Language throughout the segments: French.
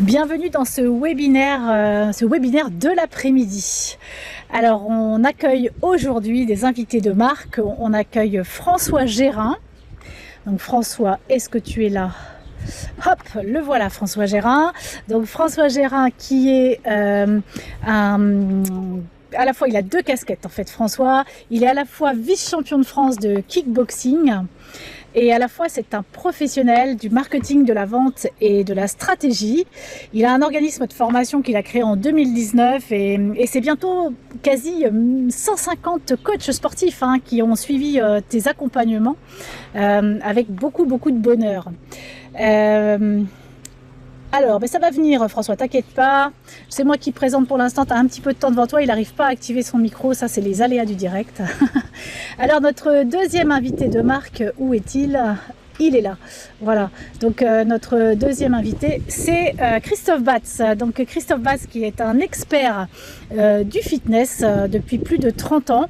Bienvenue dans ce webinaire de l'après-midi. Alors on accueille aujourd'hui des invités de marque. On accueille François Gérin. Donc François, est-ce que tu es là? Hop, le voilà, François Gérin. Donc François Gérin qui est à la fois, il a deux casquettes en fait, François. Il est à la fois vice-champion de France de kickboxing. Et à la fois, c'est un professionnel du marketing, de la vente et de la stratégie. Il a un organisme de formation qu'il a créé en 2019 et c'est bientôt quasi 150 coachs sportifs hein, qui ont suivi tes accompagnements avec beaucoup de bonheur. Alors, ben ça va venir François, t'inquiète pas, c'est moi qui présente pour l'instant, t'as un petit peu de temps devant toi, il n'arrive pas à activer son micro, ça c'est les aléas du direct. Alors notre deuxième invité de marque, où est-il? Il est là, voilà. Donc notre deuxième invité, c'est Christophe Bats. Donc Christophe Bats qui est un expert du fitness depuis plus de 30 ans,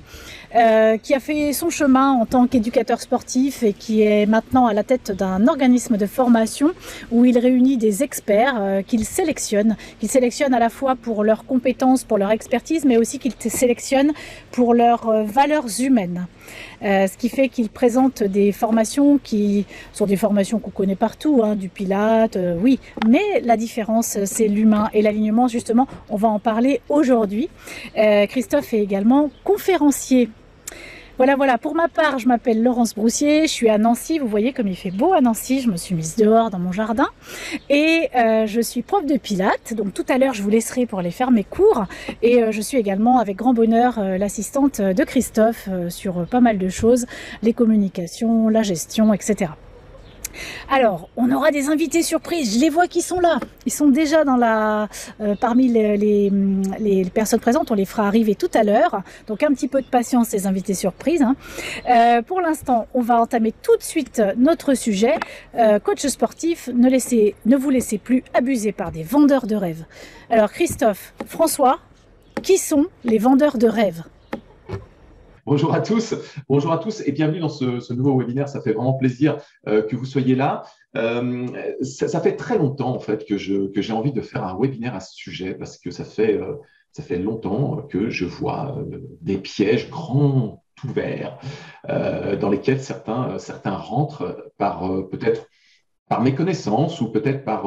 qui a fait son chemin en tant qu'éducateur sportif et qui est maintenant à la tête d'un organisme de formation où il réunit des experts qu'il sélectionne à la fois pour leurs compétences, pour leur expertise, mais aussi qu'il sélectionne pour leurs valeurs humaines. Ce qui fait qu'il présente des formations qui sont des formations qu'on connaît partout, hein, du Pilate, oui, mais la différence c'est l'humain et l'alignement, justement, on va en parler aujourd'hui. Christophe est également conférencier. Voilà, pour ma part, je m'appelle Laurence Broussier, je suis à Nancy, vous voyez comme il fait beau à Nancy, je me suis mise dehors dans mon jardin et je suis prof de pilates, donc tout à l'heure je vous laisserai pour aller faire mes cours et je suis également avec grand bonheur l'assistante de Christophe sur pas mal de choses, les communications, la gestion, etc. Alors, on aura des invités surprises, je les vois qui sont là, ils sont déjà dans la, parmi les personnes présentes, on les fera arriver tout à l'heure, donc un petit peu de patience ces invités surprises. Hein. Pour l'instant, on va entamer tout de suite notre sujet, coach sportif, ne vous laissez plus abuser par des vendeurs de rêves. Alors Christophe, François, qui sont les vendeurs de rêves ? Bonjour à tous et bienvenue dans ce nouveau webinaire. Ça fait vraiment plaisir que vous soyez là. Ça fait très longtemps en fait que j'ai envie de faire un webinaire à ce sujet parce que ça fait longtemps que je vois des pièges grands ouverts dans lesquels certains rentrent par peut-être par méconnaissance ou peut-être par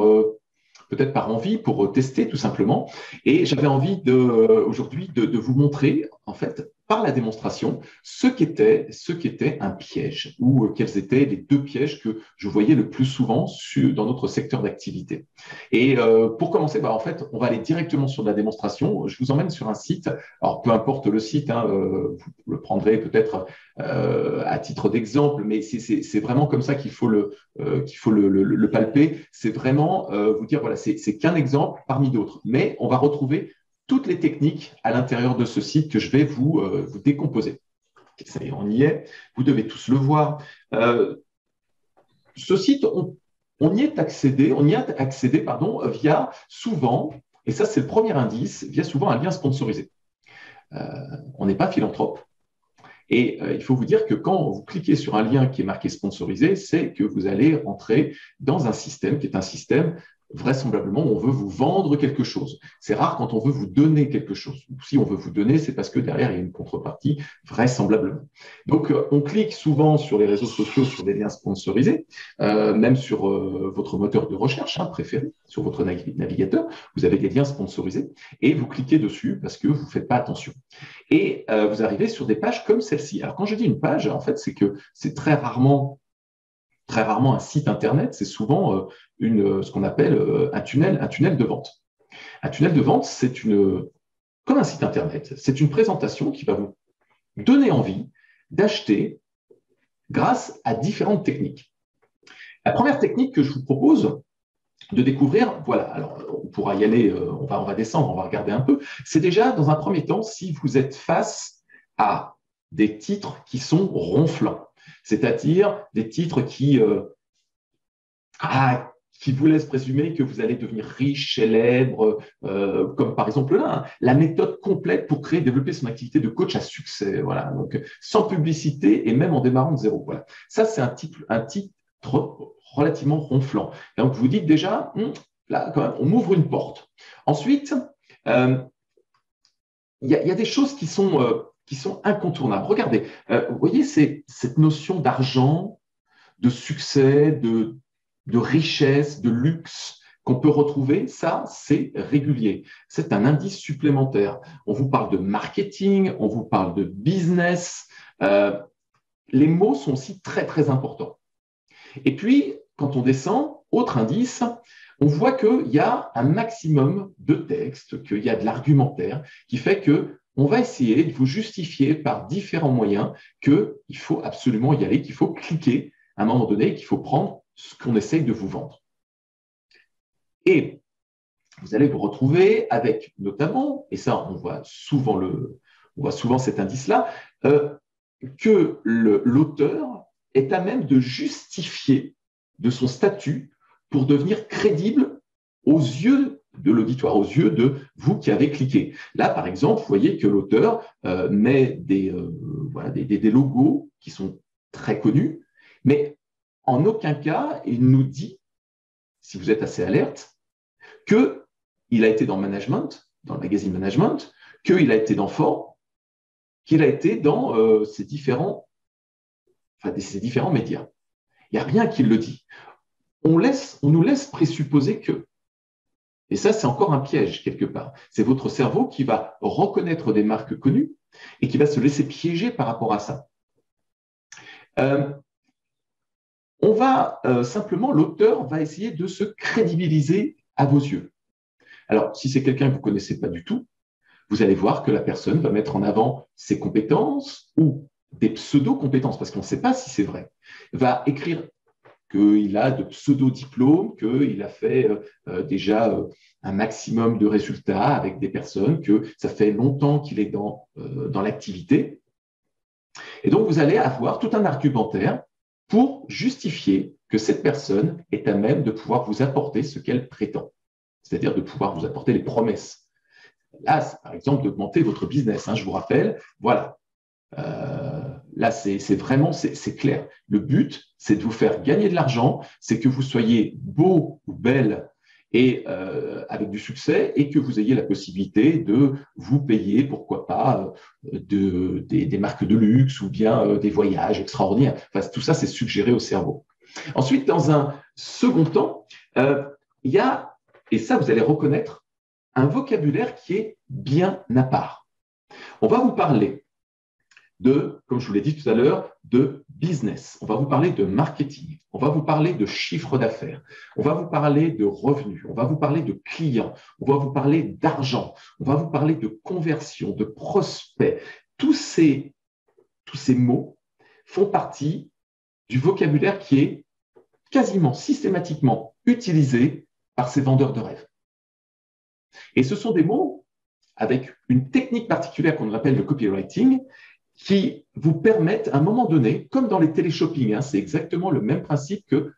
envie, pour tester tout simplement. Et j'avais envie aujourd'hui de vous montrer, en fait, par la démonstration, ce qu'était un piège ou quels étaient les deux pièges que je voyais le plus souvent dans notre secteur d'activité. Et pour commencer, bah, en fait, on va aller directement sur de la démonstration. Je vous emmène sur un site. Alors, peu importe le site, hein, vous le prendrez peut-être à titre d'exemple, mais c'est vraiment comme ça qu'il faut le palper. C'est vraiment vous dire, voilà, c'est qu'un exemple parmi d'autres. Mais on va retrouver toutes les techniques à l'intérieur de ce site que je vais vous décomposer. Ça y est, on y est. Vous devez tous le voir. Ce site, on y a accédé, via souvent, et ça c'est le premier indice, via souvent un lien sponsorisé. On n'est pas philanthrope. Et il faut vous dire que quand vous cliquez sur un lien qui est marqué sponsorisé, c'est que vous allez rentrer dans un système qui est un système vraisemblablement, on veut vous vendre quelque chose. C'est rare quand on veut vous donner quelque chose. Si on veut vous donner, c'est parce que derrière, il y a une contrepartie, vraisemblablement. Donc, on clique souvent sur les réseaux sociaux, sur des liens sponsorisés, même sur votre moteur de recherche hein, préféré, sur votre navigateur. Vous avez des liens sponsorisés et vous cliquez dessus parce que vous ne faites pas attention. Et vous arrivez sur des pages comme celle-ci. Alors, quand je dis une page, en fait, c'est que c'est très rarement un site Internet, c'est souvent ce qu'on appelle un tunnel de vente. Un tunnel de vente, c'est comme un site Internet, c'est une présentation qui va vous donner envie d'acheter grâce à différentes techniques. La première technique que je vous propose de découvrir, voilà, alors on pourra y aller, on va descendre, on va regarder un peu, c'est déjà dans un premier temps si vous êtes face à des titres qui sont ronflants. C'est-à-dire des titres qui vous laissent présumer que vous allez devenir riche, célèbre, comme par exemple là, hein, la méthode complète pour créer et développer son activité de coach à succès. Voilà, donc sans publicité et même en démarrant de zéro. Voilà. Ça, c'est un titre relativement ronflant. Et donc, vous dites déjà, Là, on m'ouvre une porte. Ensuite, il y a des choses qui sont incontournables. Regardez, vous voyez cette notion d'argent, de succès, de richesse, de luxe qu'on peut retrouver, ça, c'est régulier. C'est un indice supplémentaire. On vous parle de marketing, on vous parle de business. Les mots sont aussi très, très importants. Et puis, quand on descend, autre indice, on voit qu'il y a un maximum de textes, qu'il y a de l'argumentaire qui fait que on va essayer de vous justifier par différents moyens qu'il faut absolument y aller, qu'il faut cliquer à un moment donné, qu'il faut prendre ce qu'on essaye de vous vendre. Et vous allez vous retrouver avec notamment, et ça on voit souvent, cet indice-là, que l'auteur est à même de justifier de son statut pour devenir crédible aux yeux de l'auditoire, aux yeux de vous qui avez cliqué. Là, par exemple, vous voyez que l'auteur met des logos qui sont très connus, mais en aucun cas, il nous dit, si vous êtes assez alerte, qu'il a été dans Management, dans le magazine Management, qu'il a été dans Fort, qu'il a été dans ces différents médias. Il n'y a rien qui le dit. On nous laisse présupposer que. Et ça, c'est encore un piège quelque part. C'est votre cerveau qui va reconnaître des marques connues et qui va se laisser piéger par rapport à ça. L'auteur va essayer de se crédibiliser à vos yeux. Alors, si c'est quelqu'un que vous ne connaissez pas du tout, vous allez voir que la personne va mettre en avant ses compétences ou des pseudo-compétences, parce qu'on ne sait pas si c'est vrai, va écrire qu'il a de pseudo-diplômes, qu'il a fait déjà un maximum de résultats avec des personnes, que ça fait longtemps qu'il est dans l'activité. Et donc, vous allez avoir tout un argumentaire pour justifier que cette personne est à même de pouvoir vous apporter ce qu'elle prétend, c'est-à-dire de pouvoir vous apporter les promesses. Là, par exemple, d'augmenter votre business, hein, je vous rappelle, voilà. Là, c'est clair. Le but, c'est de vous faire gagner de l'argent, c'est que vous soyez beau ou belle et avec du succès et que vous ayez la possibilité de vous payer, pourquoi pas, des marques de luxe ou bien des voyages extraordinaires. Enfin, tout ça, c'est suggéré au cerveau. Ensuite, dans un second temps, il y a, et ça, vous allez reconnaître, un vocabulaire qui est bien à part. On va vous parler de, comme je vous l'ai dit tout à l'heure, de business. On va vous parler de marketing. On va vous parler de chiffre d'affaires. On va vous parler de revenus. On va vous parler de clients. On va vous parler d'argent. On va vous parler de conversion, de prospect. Tous ces mots font partie du vocabulaire qui est quasiment systématiquement utilisé par ces vendeurs de rêves. Et ce sont des mots avec une technique particulière qu'on appelle le copywriting, qui vous permettent, à un moment donné, comme dans les téléshoppings, hein, c'est exactement le même principe que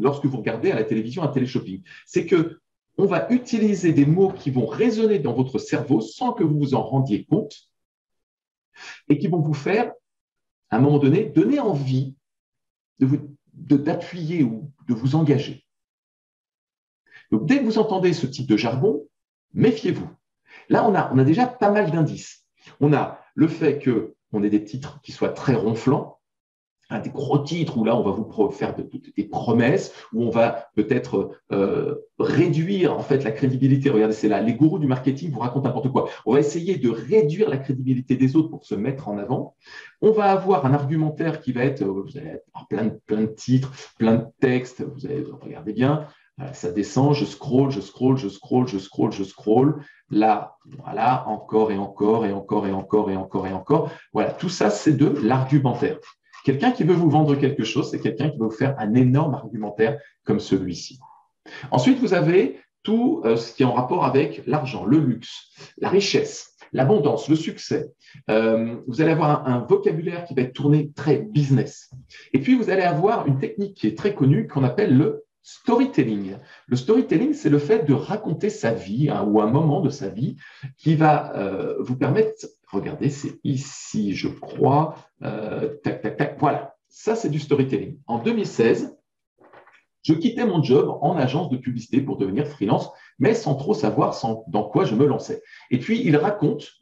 lorsque vous regardez à la télévision un téléshopping, c'est qu'on va utiliser des mots qui vont résonner dans votre cerveau sans que vous vous en rendiez compte et qui vont vous faire, à un moment donné, donner envie d'appuyer ou de vous engager. Donc, dès que vous entendez ce type de jargon, méfiez-vous. Là, on a déjà pas mal d'indices. On a le fait qu'on ait des titres qui soient très ronflants, hein, des gros titres où là, on va vous faire des promesses, où on va peut-être réduire en fait la crédibilité. Regardez, c'est là, les gourous du marketing vous racontent n'importe quoi. On va essayer de réduire la crédibilité des autres pour se mettre en avant. On va avoir un argumentaire qui va être, vous allez avoir plein de titres, plein de textes, vous allez regarder bien. Voilà, ça descend, je scroll, je scroll, je scroll, je scroll, je scroll. Là, voilà, encore et encore et encore et encore et encore et encore. Voilà, tout ça, c'est de l'argumentaire. Quelqu'un qui veut vous vendre quelque chose, c'est quelqu'un qui veut vous faire un énorme argumentaire comme celui-ci. Ensuite, vous avez tout ce qui est en rapport avec l'argent, le luxe, la richesse, l'abondance, le succès. Vous allez avoir un vocabulaire qui va être tourné très business. Et puis, vous allez avoir une technique qui est très connue qu'on appelle le storytelling. Le storytelling, c'est le fait de raconter sa vie, hein, ou un moment de sa vie qui va vous permettre, regardez, c'est ici, je crois, tac, tac, tac, voilà. Ça, c'est du storytelling. En 2016, Je quittais mon job en agence de publicité pour devenir freelance, mais sans trop savoir dans quoi je me lançais. Et puis, il raconte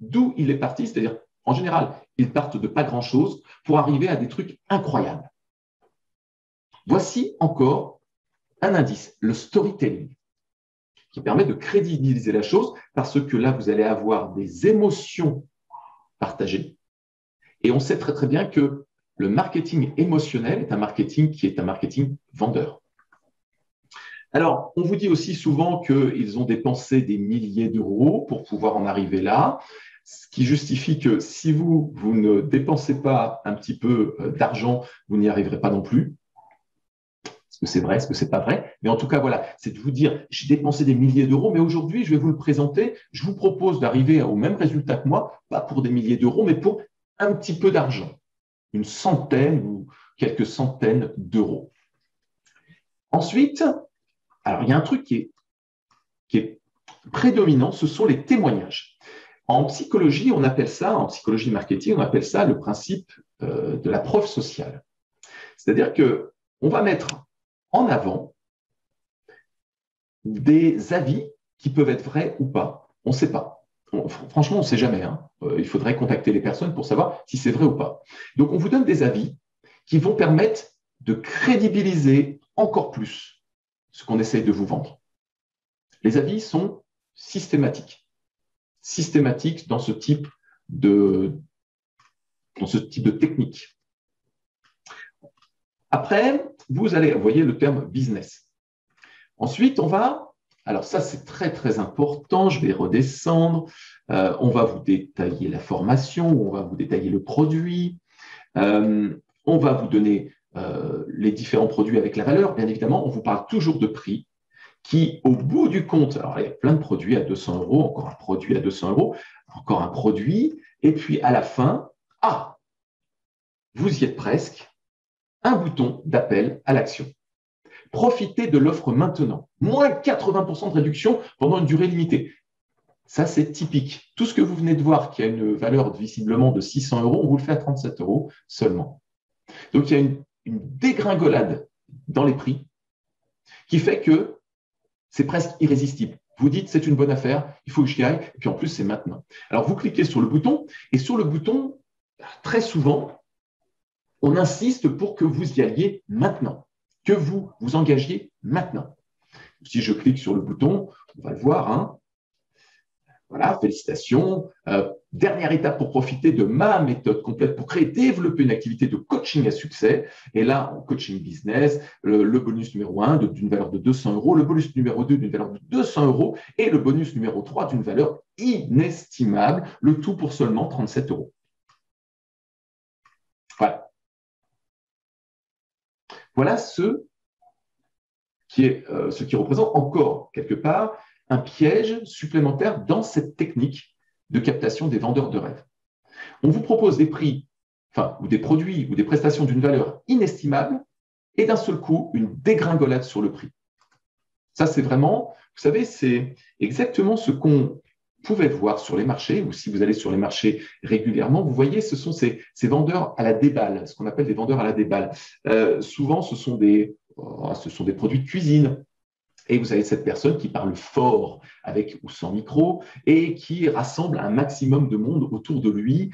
d'où il est parti, c'est-à-dire, en général, ils partent de pas grand-chose pour arriver à des trucs incroyables. Voici encore un indice, le storytelling, qui permet de crédibiliser la chose parce que là, vous allez avoir des émotions partagées. Et on sait très, très bien que le marketing émotionnel est un marketing qui est un marketing vendeur. Alors, on vous dit aussi souvent qu'ils ont dépensé des milliers d'euros pour pouvoir en arriver là, ce qui justifie que si vous ne dépensez pas un petit peu d'argent, vous n'y arriverez pas non plus. Est-ce que c'est vrai, est-ce que c'est pas vrai? Mais en tout cas, voilà, c'est de vous dire, j'ai dépensé des milliers d'euros, mais aujourd'hui, je vais vous le présenter, je vous propose d'arriver au même résultat que moi, pas pour des milliers d'euros, mais pour un petit peu d'argent. Une centaine ou quelques centaines d'euros. Ensuite, alors il y a un truc qui est prédominant, ce sont les témoignages. En psychologie, on appelle ça, en psychologie marketing, on appelle ça le principe de la preuve sociale. C'est-à-dire que on va mettre en avant des avis qui peuvent être vrais ou pas. On ne sait pas. Franchement, on ne sait jamais. Hein. Il faudrait contacter les personnes pour savoir si c'est vrai ou pas. Donc, on vous donne des avis qui vont permettre de crédibiliser encore plus ce qu'on essaye de vous vendre. Les avis sont systématiques. Systématiques dans ce type de technique. Après, vous voyez le terme business. Ensuite, on va... Alors ça, c'est très, très important. Je vais redescendre. On va vous détailler la formation, on va vous détailler le produit. On va vous donner les différents produits avec la valeur. Bien évidemment, on vous parle toujours de prix qui, au bout du compte, alors il y a plein de produits à 200 euros, encore un produit à 200 euros, encore un produit. Et puis, à la fin, ah, vous y êtes presque, un bouton d'appel à l'action. Profitez de l'offre maintenant. Moins 80% de réduction pendant une durée limitée. Ça, c'est typique. Tout ce que vous venez de voir qui a une valeur visiblement de 600 euros, on vous le fait à 37 euros seulement. Donc, il y a une dégringolade dans les prix qui fait que c'est presque irrésistible. Vous dites, c'est une bonne affaire, il faut que j'y aille. Et puis, en plus, c'est maintenant. Alors, vous cliquez sur le bouton et sur le bouton, très souvent, on insiste pour que vous y alliez maintenant, que vous vous engagiez maintenant. Si je clique sur le bouton, on va le voir. Hein. Voilà, félicitations. Dernière étape pour profiter de ma méthode complète pour créer et développer une activité de coaching à succès. Et là, en coaching business, le bonus numéro 1 d'une valeur de 200 euros, le bonus numéro 2 d'une valeur de 200 euros et le bonus numéro 3 d'une valeur inestimable, le tout pour seulement 37 euros. Voilà. Voilà ce qui représente encore, quelque part, un piège supplémentaire dans cette technique de captation des vendeurs de rêves. On vous propose des prix, enfin, ou des produits, ou des prestations d'une valeur inestimable, et d'un seul coup, une dégringolade sur le prix. Ça, c'est vraiment, vous savez, c'est exactement ce qu'on pouvait voir sur les marchés, ou si vous allez sur les marchés régulièrement, vous voyez, ce sont ces vendeurs à la déballe, ce qu'on appelle des vendeurs à la déballe. Souvent, ce sont des produits de cuisine. Et vous avez cette personne qui parle fort, avec ou sans micro, et qui rassemble un maximum de monde autour de lui,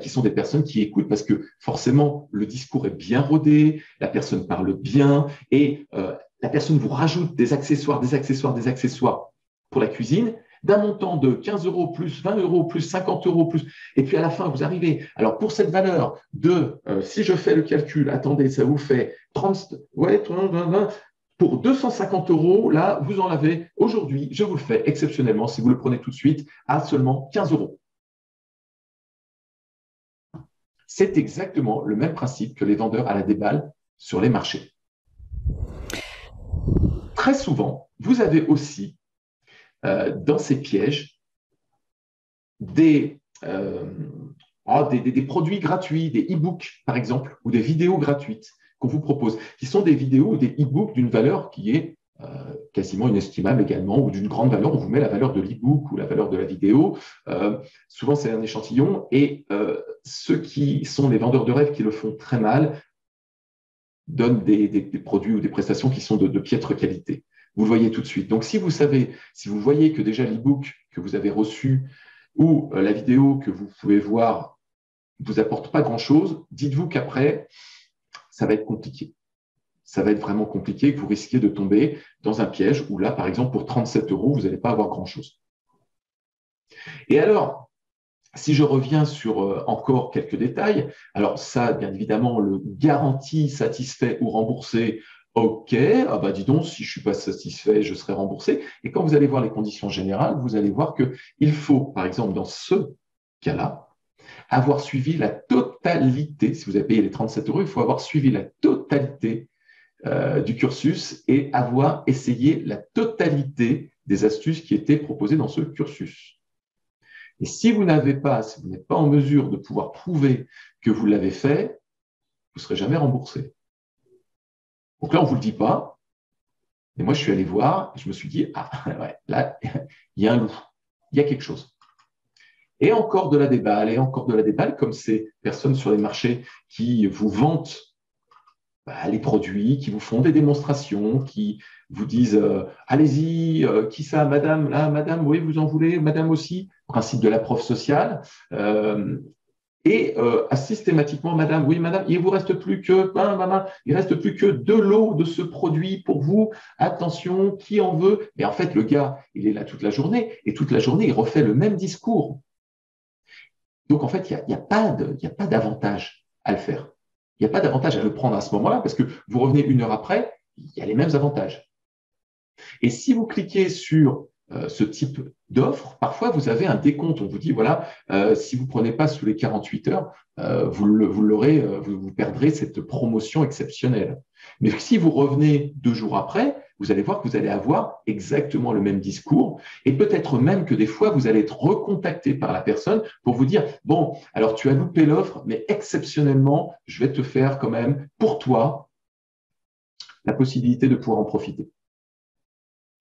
qui sont des personnes qui écoutent, parce que forcément, le discours est bien rodé, la personne parle bien, et la personne vous rajoute des accessoires pour la cuisine, d'un montant de 15 euros plus, 20 euros plus, 50 euros plus. Et puis, à la fin, vous arrivez. Alors, pour cette valeur de, si je fais le calcul, attendez, ça vous fait 30, ouais, pour 250 euros, là, vous en avez aujourd'hui, je vous le fais exceptionnellement, si vous le prenez tout de suite, à seulement 15 euros. C'est exactement le même principe que les vendeurs à la déballe sur les marchés. Très souvent, vous avez aussi dans ces pièges, des produits gratuits, des e-books par exemple, ou des vidéos gratuites qu'on vous propose, qui sont des vidéos ou des e-books d'une valeur qui est quasiment inestimable également, ou d'une grande valeur. On vous met la valeur de l'e-book ou la valeur de la vidéo. Souvent, c'est un échantillon. Et ceux qui sont les vendeurs de rêves qui le font très mal donnent des produits ou des prestations qui sont de piètre qualité. Vous le voyez tout de suite. Donc, si vous voyez que déjà l'e-book que vous avez reçu ou la vidéo que vous pouvez voir ne vous apporte pas grand-chose, dites-vous qu'après, ça va être compliqué. Ça va être vraiment compliqué et que vous risquez de tomber dans un piège où là, par exemple, pour 37 €, vous n'allez pas avoir grand-chose. Et alors, si je reviens sur encore quelques détails, alors ça, bien évidemment, le garantie satisfait ou remboursé, OK, ah bah dis donc, si je ne suis pas satisfait, je serai remboursé. Et quand vous allez voir les conditions générales, vous allez voir qu'il faut, par exemple, dans ce cas-là, avoir suivi la totalité, si vous avez payé les 37 €, il faut avoir suivi la totalité du cursus et avoir essayé la totalité des astuces qui étaient proposées dans ce cursus. Et si vous n'êtes pas en mesure de pouvoir prouver que vous l'avez fait, vous ne serez jamais remboursé. Donc là, on ne vous le dit pas. Et moi, je suis allé voir, je me suis dit, ah, ouais, là, il y a un loup, il y a quelque chose. Et encore de la déballe, comme ces personnes sur les marchés qui vous vantent les produits, qui vous font des démonstrations, qui vous disent, allez-y, qui ça, madame, là, madame, oui, vous en voulez, madame aussi, principe de la prof sociale. Systématiquement, madame, oui, madame, il ne vous reste plus que, il reste plus que de l'eau de ce produit pour vous. Attention, qui en veut? Mais en fait, le gars, il est là toute la journée et toute la journée, il refait le même discours. Donc, en fait, il n'y a pas d'avantage à le faire. Il n'y a pas d'avantage à le prendre à ce moment-là parce que vous revenez une heure après, il y a les mêmes avantages. Et si vous cliquez sur ce type d'offre, parfois vous avez un décompte. On vous dit, voilà, si vous ne prenez pas sous les 48 heures, vous perdrez cette promotion exceptionnelle. Mais si vous revenez 2 jours après, vous allez voir que vous allez avoir exactement le même discours et peut-être même que des fois, vous allez être recontacté par la personne pour vous dire, bon, alors tu as loupé l'offre, mais exceptionnellement, je vais te faire quand même, pour toi, la possibilité de pouvoir en profiter.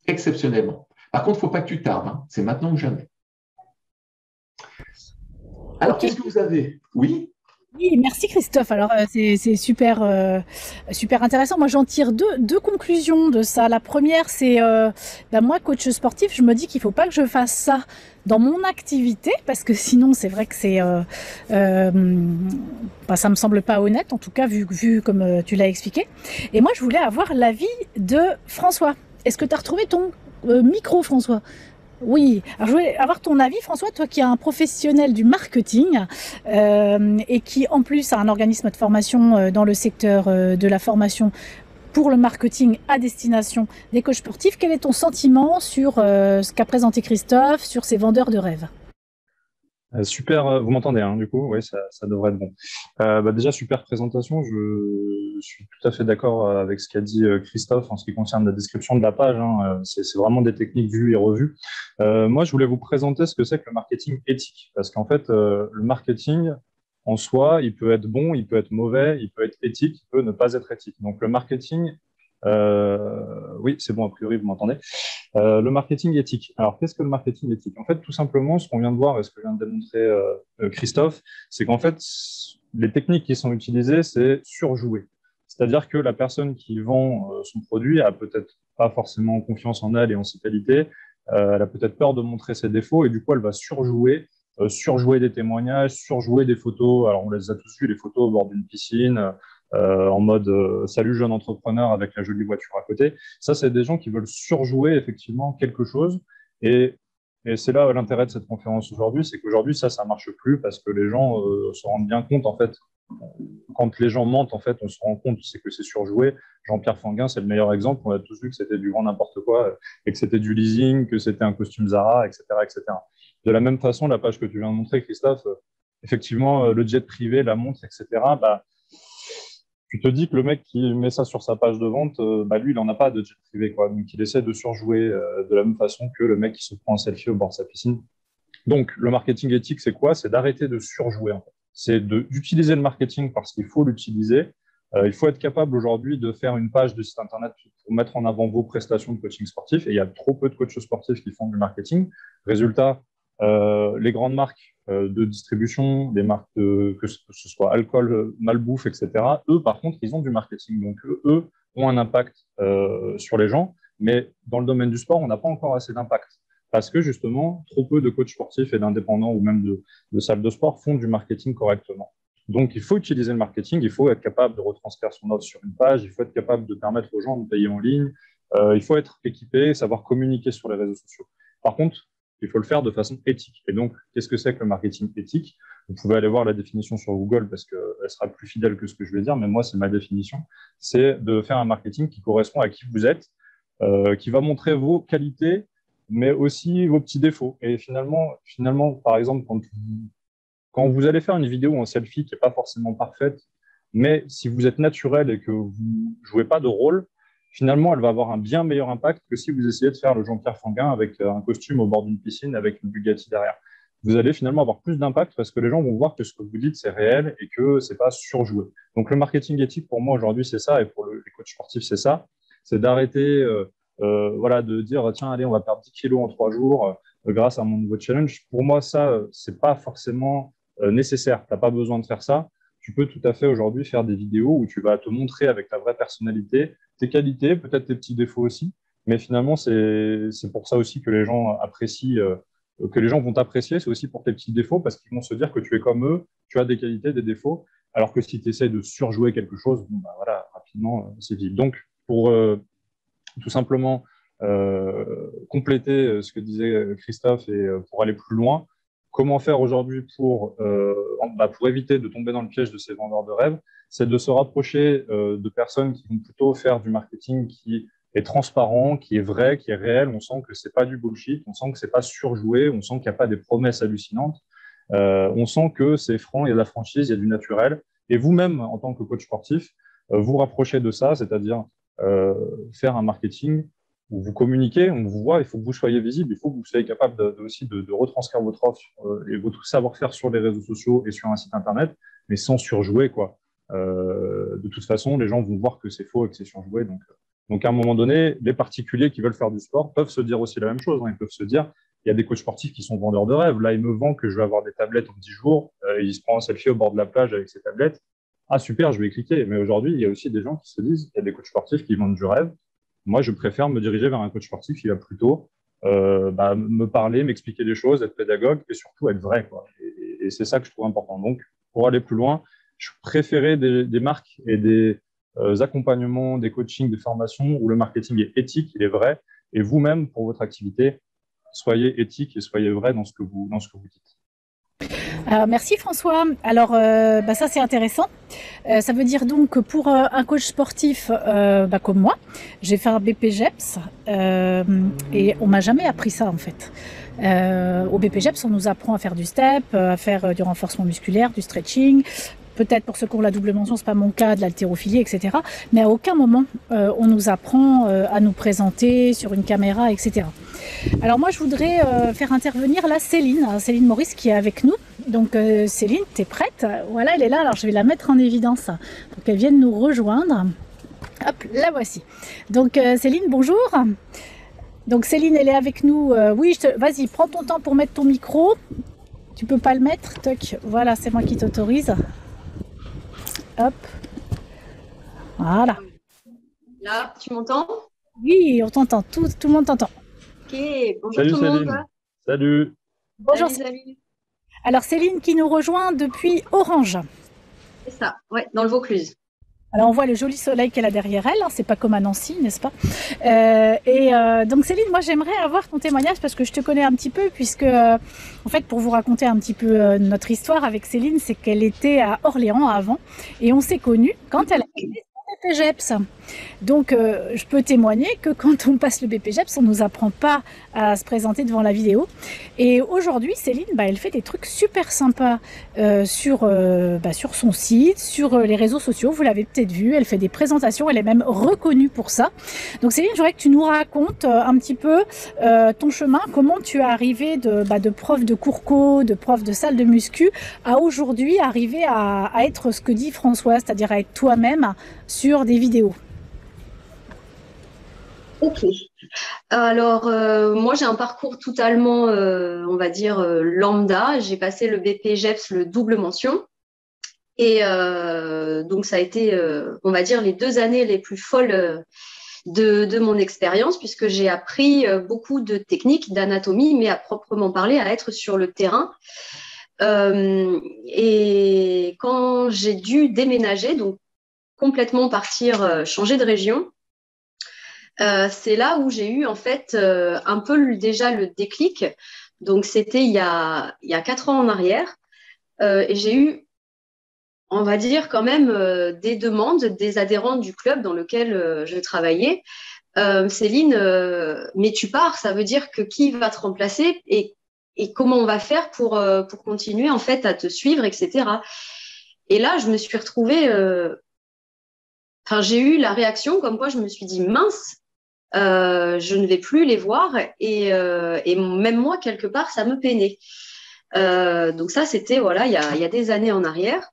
Exceptionnellement. Par contre, il ne faut pas que tu tardes, hein. C'est maintenant ou jamais. Alors, okay. Qu'est-ce que vous avez? Oui. Oui, merci Christophe. Alors, c'est super, super intéressant. Moi, j'en tire deux conclusions de ça. La première, c'est moi, coach sportif, je me dis qu'il ne faut pas que je fasse ça dans mon activité, parce que sinon, c'est vrai que c'est, ça me semble pas honnête, en tout cas, vu comme tu l'as expliqué. Et moi, je voulais avoir l'avis de François. Est-ce que tu as retrouvé ton micro, François? Oui. Alors, je voulais avoir ton avis, François, toi qui es un professionnel du marketing et qui, en plus, a un organisme de formation dans le secteur de la formation pour le marketing à destination des coachs sportifs. Quel est ton sentiment sur ce qu'a présenté Christophe, sur ces vendeurs de rêves? Super, vous m'entendez, hein, du coup, oui, ça devrait être bon. Déjà, super présentation, je suis tout à fait d'accord avec ce qu'a dit Christophe en ce qui concerne la description de la page, hein, c'est vraiment des techniques vues et revues. Moi, je voulais vous présenter ce que c'est que le marketing éthique, parce qu'en fait, le marketing, en soi, il peut être bon, il peut être mauvais, il peut être éthique, il peut ne pas être éthique. Donc, le marketing, oui, c'est bon, a priori, vous m'entendez. Le marketing éthique. Alors, qu'est-ce que le marketing éthique? En fait, tout simplement, ce qu'on vient de voir et ce que vient de démontrer Christophe, c'est qu'en fait, les techniques qui sont utilisées, c'est surjouer. C'est-à-dire que la personne qui vend son produit a peut-être pas forcément confiance en elle et en ses qualités, elle a peut-être peur de montrer ses défauts et du coup, elle va surjouer. Surjouer des témoignages, surjouer des photos. Alors, on les a tous vus, les photos au bord d'une piscine, en mode « Salut jeune entrepreneur » avec la jolie voiture à côté. Ça, c'est des gens qui veulent surjouer effectivement quelque chose. Et c'est là l'intérêt de cette conférence aujourd'hui, c'est qu'aujourd'hui, ça ne marche plus parce que les gens se rendent bien compte. En fait, quand les gens mentent, en fait, on se rend compte que c'est surjoué. Jean-Pierre Fanguin, c'est le meilleur exemple. On a tous vu que c'était du grand n'importe quoi et que c'était du leasing, que c'était un costume Zara, etc., etc. De la même façon, la page que tu viens de montrer, Christophe, effectivement, le jet privé, la montre, etc., tu te dis que le mec qui met ça sur sa page de vente, lui, il n'en a pas de jet privé, quoi. Donc, il essaie de surjouer de la même façon que le mec qui se prend un selfie au bord de sa piscine. Donc, le marketing éthique, c'est quoi? C'est d'arrêter de surjouer, en fait. C'est d'utiliser le marketing parce qu'il faut l'utiliser. Il faut être capable aujourd'hui de faire une page de site internet pour mettre en avant vos prestations de coaching sportif. Et il y a trop peu de coachs sportifs qui font du marketing. Résultat, les grandes marques de distribution, des marques de, que ce soit alcool, malbouffe, etc., eux, par contre, ils ont du marketing. Donc, eux ont un impact sur les gens. Mais dans le domaine du sport, on n'a pas encore assez d'impact parce que, justement, trop peu de coachs sportifs et d'indépendants ou même de salles de sport font du marketing correctement. Donc, il faut utiliser le marketing, il faut être capable de retranscrire son offre sur une page, il faut être capable de permettre aux gens de payer en ligne, il faut être équipé, savoir communiquer sur les réseaux sociaux. Par contre, il faut le faire de façon éthique. Et donc, qu'est-ce que c'est que le marketing éthique? Vous pouvez aller voir la définition sur Google parce qu'elle sera plus fidèle que ce que je vais dire, mais moi, c'est ma définition. C'est de faire un marketing qui correspond à qui vous êtes, qui va montrer vos qualités, mais aussi vos petits défauts. Et finalement par exemple, quand vous allez faire une vidéo en selfie qui n'est pas forcément parfaite, mais si vous êtes naturel et que vous ne jouez pas de rôle, finalement, elle va avoir un bien meilleur impact que si vous essayez de faire le Jean-Pierre Fanguin avec un costume au bord d'une piscine avec une Bugatti derrière. Vous allez finalement avoir plus d'impact parce que les gens vont voir que ce que vous dites, c'est réel et que ce n'est pas surjoué. Donc, le marketing éthique, pour moi, aujourd'hui, c'est ça. Et pour les coachs sportifs, c'est ça. C'est d'arrêter de dire « Tiens, allez, on va perdre 10 kilos en 3 jours grâce à mon nouveau challenge ». Pour moi, ça, ce n'est pas forcément nécessaire. Tu n'as pas besoin de faire ça. Tu peux tout à fait aujourd'hui faire des vidéos où tu vas te montrer avec ta vraie personnalité, tes qualités, peut-être tes petits défauts aussi. Mais finalement, c'est pour ça aussi que les gens apprécient, que les gens vont t'apprécier. C'est aussi pour tes petits défauts parce qu'ils vont se dire que tu es comme eux, tu as des qualités, des défauts. Alors que si tu essaies de surjouer quelque chose, rapidement, c'est vide. Donc, pour tout simplement compléter ce que disait Christophe et pour aller plus loin, comment faire aujourd'hui pour éviter de tomber dans le piège de ces vendeurs de rêves? C'est de se rapprocher de personnes qui vont plutôt faire du marketing qui est transparent, qui est vrai, qui est réel. On sent que ce n'est pas du bullshit, on sent que ce n'est pas surjoué, on sent qu'il n'y a pas des promesses hallucinantes, on sent que c'est franc, il y a de la franchise, il y a du naturel. Et vous-même, en tant que coach sportif, vous rapprochez de ça, c'est-à-dire faire un marketing où vous communiquez, on vous voit, il faut que vous soyez visible, il faut que vous soyez capable aussi de retranscrire votre offre et votre savoir-faire sur les réseaux sociaux et sur un site internet, mais sans surjouer, quoi. De toute façon, les gens vont voir que c'est faux et que c'est surjoué. Donc, à un moment donné, les particuliers qui veulent faire du sport peuvent se dire aussi la même chose. Hein. Ils peuvent se dire, il y a des coachs sportifs qui sont vendeurs de rêves. Là, il me vend que je vais avoir des tablettes en 10 jours. Il se prend un selfie au bord de la plage avec ses tablettes. Ah, super, je vais cliquer. Mais aujourd'hui, il y a aussi des gens qui se disent, il y a des coachs sportifs qui vendent du rêve. Moi, je préfère me diriger vers un coach sportif qui va plutôt me parler, m'expliquer des choses, être pédagogue et surtout être vrai, quoi. Et c'est ça que je trouve important. Donc, pour aller plus loin, je préférais des marques et des accompagnements, des coachings, des formations où le marketing est éthique, il est vrai. Et vous-même, pour votre activité, soyez éthique et soyez vrai dans ce que vous dites. Alors, merci François. Alors, ça, c'est intéressant. Ça veut dire donc que pour un coach sportif comme moi, j'ai fait un BPJEPS et on m'a jamais appris ça en fait. Au BPJEPS, on nous apprend à faire du step, à faire du renforcement musculaire, du stretching. Peut-être pour ce cours, la double mention, c'est pas mon cas, de l'haltérophilie, etc. Mais à aucun moment, on nous apprend à nous présenter sur une caméra, etc. Alors moi, je voudrais faire intervenir la Céline Maurice qui est avec nous. Donc Céline, t'es prête? Voilà, elle est là. Alors je vais la mettre en évidence pour qu'elle vienne nous rejoindre. Hop, la voici. Donc Céline, bonjour. Donc Céline, elle est avec nous. Vas-y, prends ton temps pour mettre ton micro. Tu peux pas le mettre, toc. Voilà, c'est moi qui t'autorise. Hop, voilà. Là, tu m'entends? Oui, on t'entend, tout le monde t'entend. Ok, bonjour salut, tout le monde. Salut. Bonjour Céline. Alors Céline qui nous rejoint depuis Orange. C'est ça, ouais, dans le Vaucluse. Alors on voit le joli soleil qu'elle a derrière elle, hein, c'est pas comme à Nancy, n'est-ce pas? Donc Céline, moi j'aimerais avoir ton témoignage parce que je te connais un petit peu puisque en fait pour vous raconter un petit peu notre histoire avec Céline, c'est qu'elle était à Orléans avant et on s'est connus quand elle a fait le BPJEPS. Donc je peux témoigner que quand on passe le BPJEPS, on nous apprend pas à se présenter devant la vidéo. Et aujourd'hui Céline, elle fait des trucs super sympas sur son site, sur les réseaux sociaux, vous l'avez peut-être vu, elle fait des présentations, elle est même reconnue pour ça. Donc Céline, j'aimerais que tu nous racontes un petit peu ton chemin, comment tu es arrivée de prof de cours co, de prof de salle de muscu, à aujourd'hui arriver à être ce que dit François, c'est-à-dire à être toi-même sur des vidéos. Ok. Alors, moi, j'ai un parcours totalement, on va dire, lambda. J'ai passé le BPJEPS, le double mention. Et donc, ça a été, on va dire, les 2 années les plus folles de mon expérience, puisque j'ai appris beaucoup de techniques, d'anatomie, mais à proprement parler, à être sur le terrain. Et quand j'ai dû déménager, donc complètement partir, changer de région, c'est là où j'ai eu en fait un peu déjà le déclic. Donc c'était il y a 4 ans en arrière, et j'ai eu, on va dire quand même, des demandes des adhérents du club dans lequel je travaillais. Céline, mais tu pars, ça veut dire que qui va te remplacer et comment on va faire pour continuer en fait à te suivre, etc. Et là, je me suis retrouvée, enfin, j'ai eu la réaction comme quoi je me suis dit mince, je ne vais plus les voir et même moi quelque part ça me peinait. Donc ça c'était voilà il y a des années en arrière.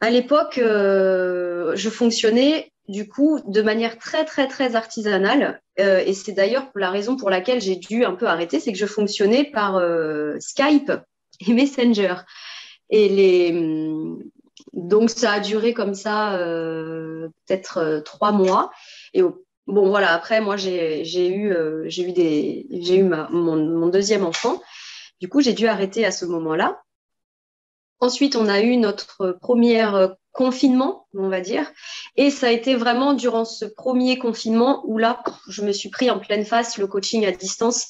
À l'époque, je fonctionnais du coup de manière très artisanale et c'est d'ailleurs la raison pour laquelle j'ai dû un peu arrêter, c'est que je fonctionnais par Skype et Messenger et donc, ça a duré comme ça peut-être 3 mois. Et bon, voilà, après, moi, j'ai eu mon 2e enfant. Du coup, j'ai dû arrêter à ce moment-là. Ensuite, on a eu notre premier confinement, on va dire. Et ça a été vraiment durant ce premier confinement où là, je me suis pris en pleine face le coaching à distance.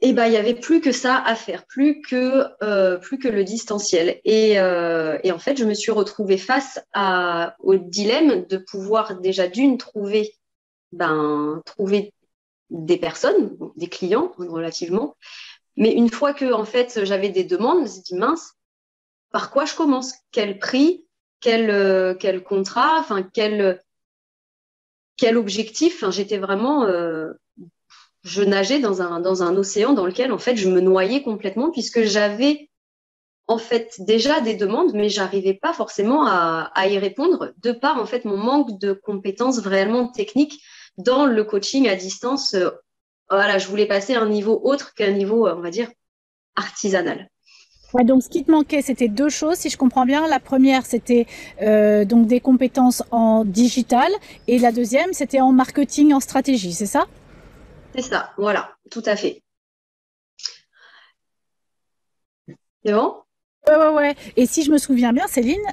Et ben, il y avait plus que ça à faire, plus que le distanciel. Et en fait, je me suis retrouvée face au dilemme de pouvoir déjà d'une trouver des personnes, des clients relativement. Mais une fois que en fait j'avais des demandes, je me suis dit mince, par quoi je commence? Quel prix? Quel contrat? Enfin quel objectif? Enfin, j'étais vraiment je nageais dans un océan dans lequel, en fait, je me noyais complètement puisque j'avais, en fait, déjà des demandes, mais j'arrivais pas forcément à y répondre de par, en fait, mon manque de compétences réellement techniques dans le coaching à distance. Voilà, je voulais passer à un niveau autre qu'un niveau, on va dire, artisanal. Ouais, donc ce qui te manquait, c'était 2 choses, si je comprends bien. La première, c'était donc des compétences en digital et la deuxième, c'était en marketing, en stratégie, c'est ça ? C'est ça, voilà, tout à fait. C'est bon ? Ouais. Et si je me souviens bien, Céline,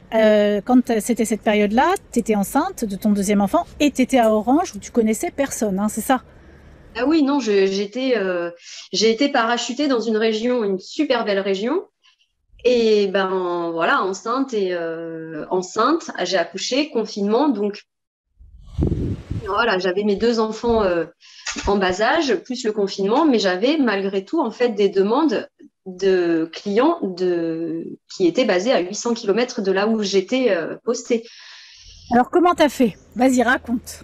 quand c'était cette période-là, tu étais enceinte de ton 2e enfant et tu étais à Orange où tu connaissais personne, hein, c'est ça ? Ah oui, non, j'ai été parachutée dans une région, une super belle région. Et ben voilà, enceinte, j'ai accouché, confinement, donc voilà, j'avais mes 2 enfants en bas âge, plus le confinement, mais j'avais malgré tout en fait des demandes de clients qui étaient basés à 800 km de là où j'étais postée. Alors comment t'as fait? Vas-y, raconte.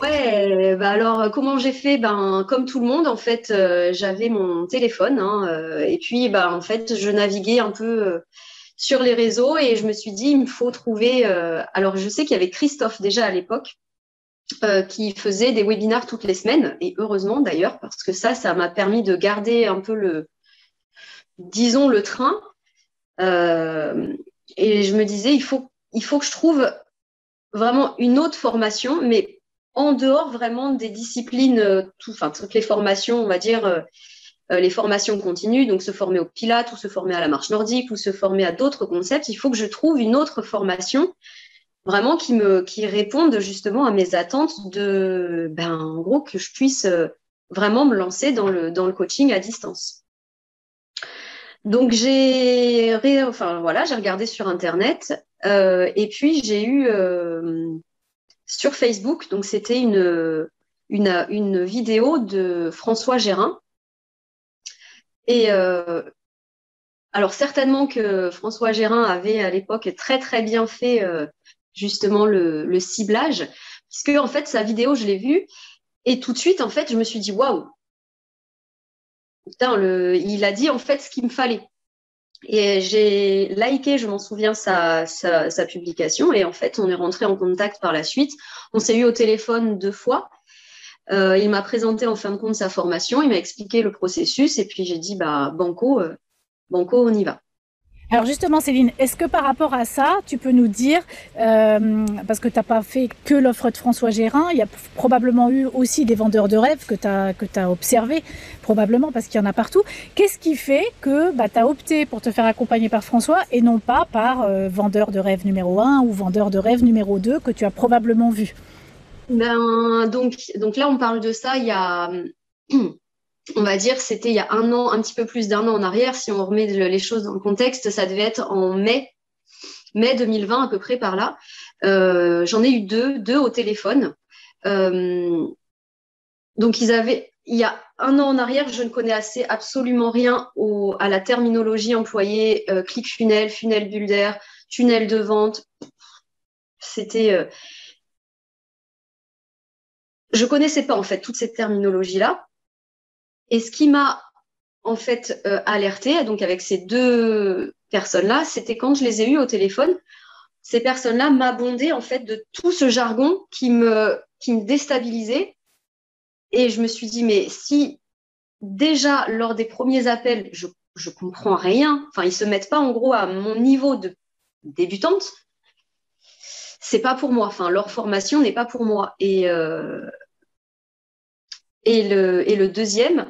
Ouais, bah alors comment j'ai fait? Ben comme tout le monde en fait, j'avais mon téléphone et puis bah en fait je naviguais un peu sur les réseaux et je me suis dit il me faut trouver. Alors je sais qu'il y avait Christophe déjà à l'époque. Qui faisait des webinars toutes les semaines et heureusement d'ailleurs parce que ça m'a permis de garder un peu le train et je me disais il faut que je trouve vraiment une autre formation mais en dehors vraiment des disciplines toutes les formations on va dire les formations continues donc se former au Pilates ou se former à la marche nordique ou se former à d'autres concepts, il faut que je trouve une autre formation vraiment qui répondent justement à mes attentes de, en gros, que je puisse vraiment me lancer dans le coaching à distance. Donc, j'ai regardé sur Internet et puis j'ai eu sur Facebook, donc c'était une vidéo de François Gérin et alors certainement que François Gérin avait à l'époque très bien fait justement le ciblage, puisque en fait sa vidéo je l'ai vue et tout de suite en fait je me suis dit waouh, putain il a dit en fait ce qu'il me fallait et j'ai liké, je m'en souviens, sa publication et en fait on est rentré en contact par la suite, on s'est eu au téléphone 2 fois Il m'a présenté en fin de compte sa formation, il m'a expliqué le processus et puis j'ai dit bah, banco, on y va. Alors justement Céline, est-ce que par rapport à ça, tu peux nous dire, parce que tu n'as pas fait que l'offre de François Gérin, il y a probablement eu aussi des vendeurs de rêves que tu as observés, probablement parce qu'il y en a partout. Qu'est-ce qui fait que bah, tu as opté pour te faire accompagner par François et non pas par vendeur de rêve numéro 1 ou vendeur de rêve numéro 2 que tu as probablement vu? Ben, donc là on parle de ça il y a... On va dire, c'était il y a un an, un petit peu plus d'un an en arrière. Si on remet les choses dans le contexte, ça devait être en mai 2020 à peu près par là. J'en ai eu deux au téléphone. Donc, il y a un an en arrière, je ne connaissais absolument rien à la terminologie employée, click funnel, funnel builder, tunnel de vente. C'était… je ne connaissais pas en fait toute cette terminologie-là. Et ce qui m'a en fait alertée, donc avec ces deux personnes-là, c'était quand je les ai eues au téléphone, ces personnes-là m'abondaient en fait de tout ce jargon qui me déstabilisait. Et je me suis dit, mais si déjà lors des premiers appels, je comprends rien, enfin ils ne se mettent pas en gros à mon niveau de débutante, c'est pas pour moi. Enfin, leur formation n'est pas pour moi. Et le deuxième,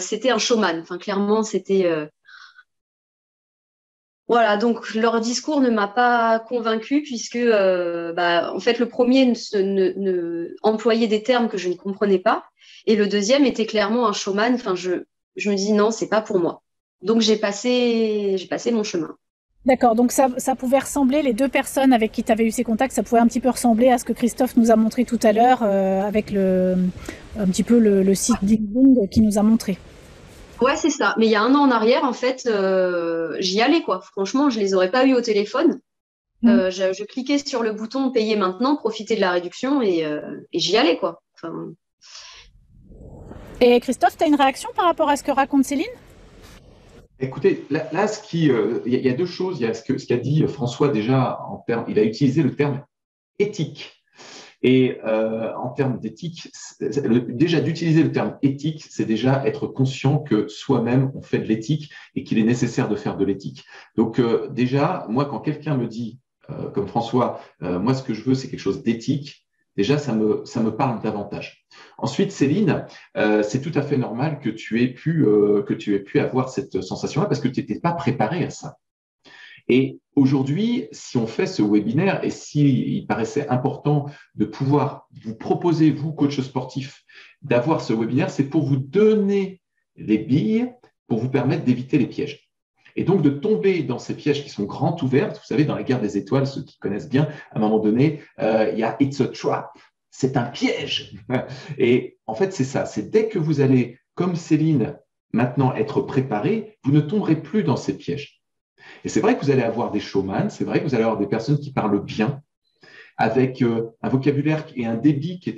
c'était un showman. Enfin, clairement, c'était… Voilà, donc leur discours ne m'a pas convaincue puisque, en fait, le premier employait des termes que je ne comprenais pas et le deuxième était clairement un showman. Enfin, je me dis non, c'est pas pour moi. Donc, j'ai passé mon chemin. D'accord, donc ça pouvait ressembler, les deux personnes avec qui tu avais eu ces contacts, ça pouvait un petit peu ressembler à ce que Christophe nous a montré tout à l'heure avec un petit peu le site LinkedIn qui nous a montré. Ouais, c'est ça. Mais il y a un an en arrière, en fait, j'y allais, quoi. Franchement, je ne les aurais pas eu au téléphone. Je cliquais sur le bouton « Payer maintenant », profiter de la réduction et j'y allais, quoi. Enfin... Et Christophe, tu as une réaction par rapport à ce que raconte Céline ? Écoutez, là, il y a deux choses. Il y a ce qu'a dit François déjà, il a utilisé le terme éthique. Et en termes d'éthique, déjà d'utiliser le terme éthique, c'est déjà être conscient que soi-même, on fait de l'éthique et qu'il est nécessaire de faire de l'éthique. Donc déjà, moi, quand quelqu'un me dit, comme François, moi, ce que je veux, c'est quelque chose d'éthique, déjà, ça me parle davantage. Ensuite, Céline, c'est tout à fait normal que tu aies pu avoir cette sensation-là parce que tu n'étais pas préparée à ça. Et aujourd'hui, si on fait ce webinaire et s'il paraissait important de pouvoir vous proposer, vous, coach sportif, d'avoir ce webinaire, c'est pour vous donner les billes pour vous permettre d'éviter les pièges. Et donc, de tomber dans ces pièges qui sont grands ouverts, vous savez, dans la guerre des étoiles, ceux qui connaissent bien, à un moment donné, il y a « it's a trap ». C'est un piège. Et en fait, c'est ça. C'est dès que vous allez, comme Céline, maintenant être préparé, vous ne tomberez plus dans ces pièges. Et c'est vrai que vous allez avoir des showman, c'est vrai que vous allez avoir des personnes qui parlent bien, avec un vocabulaire et un débit qui est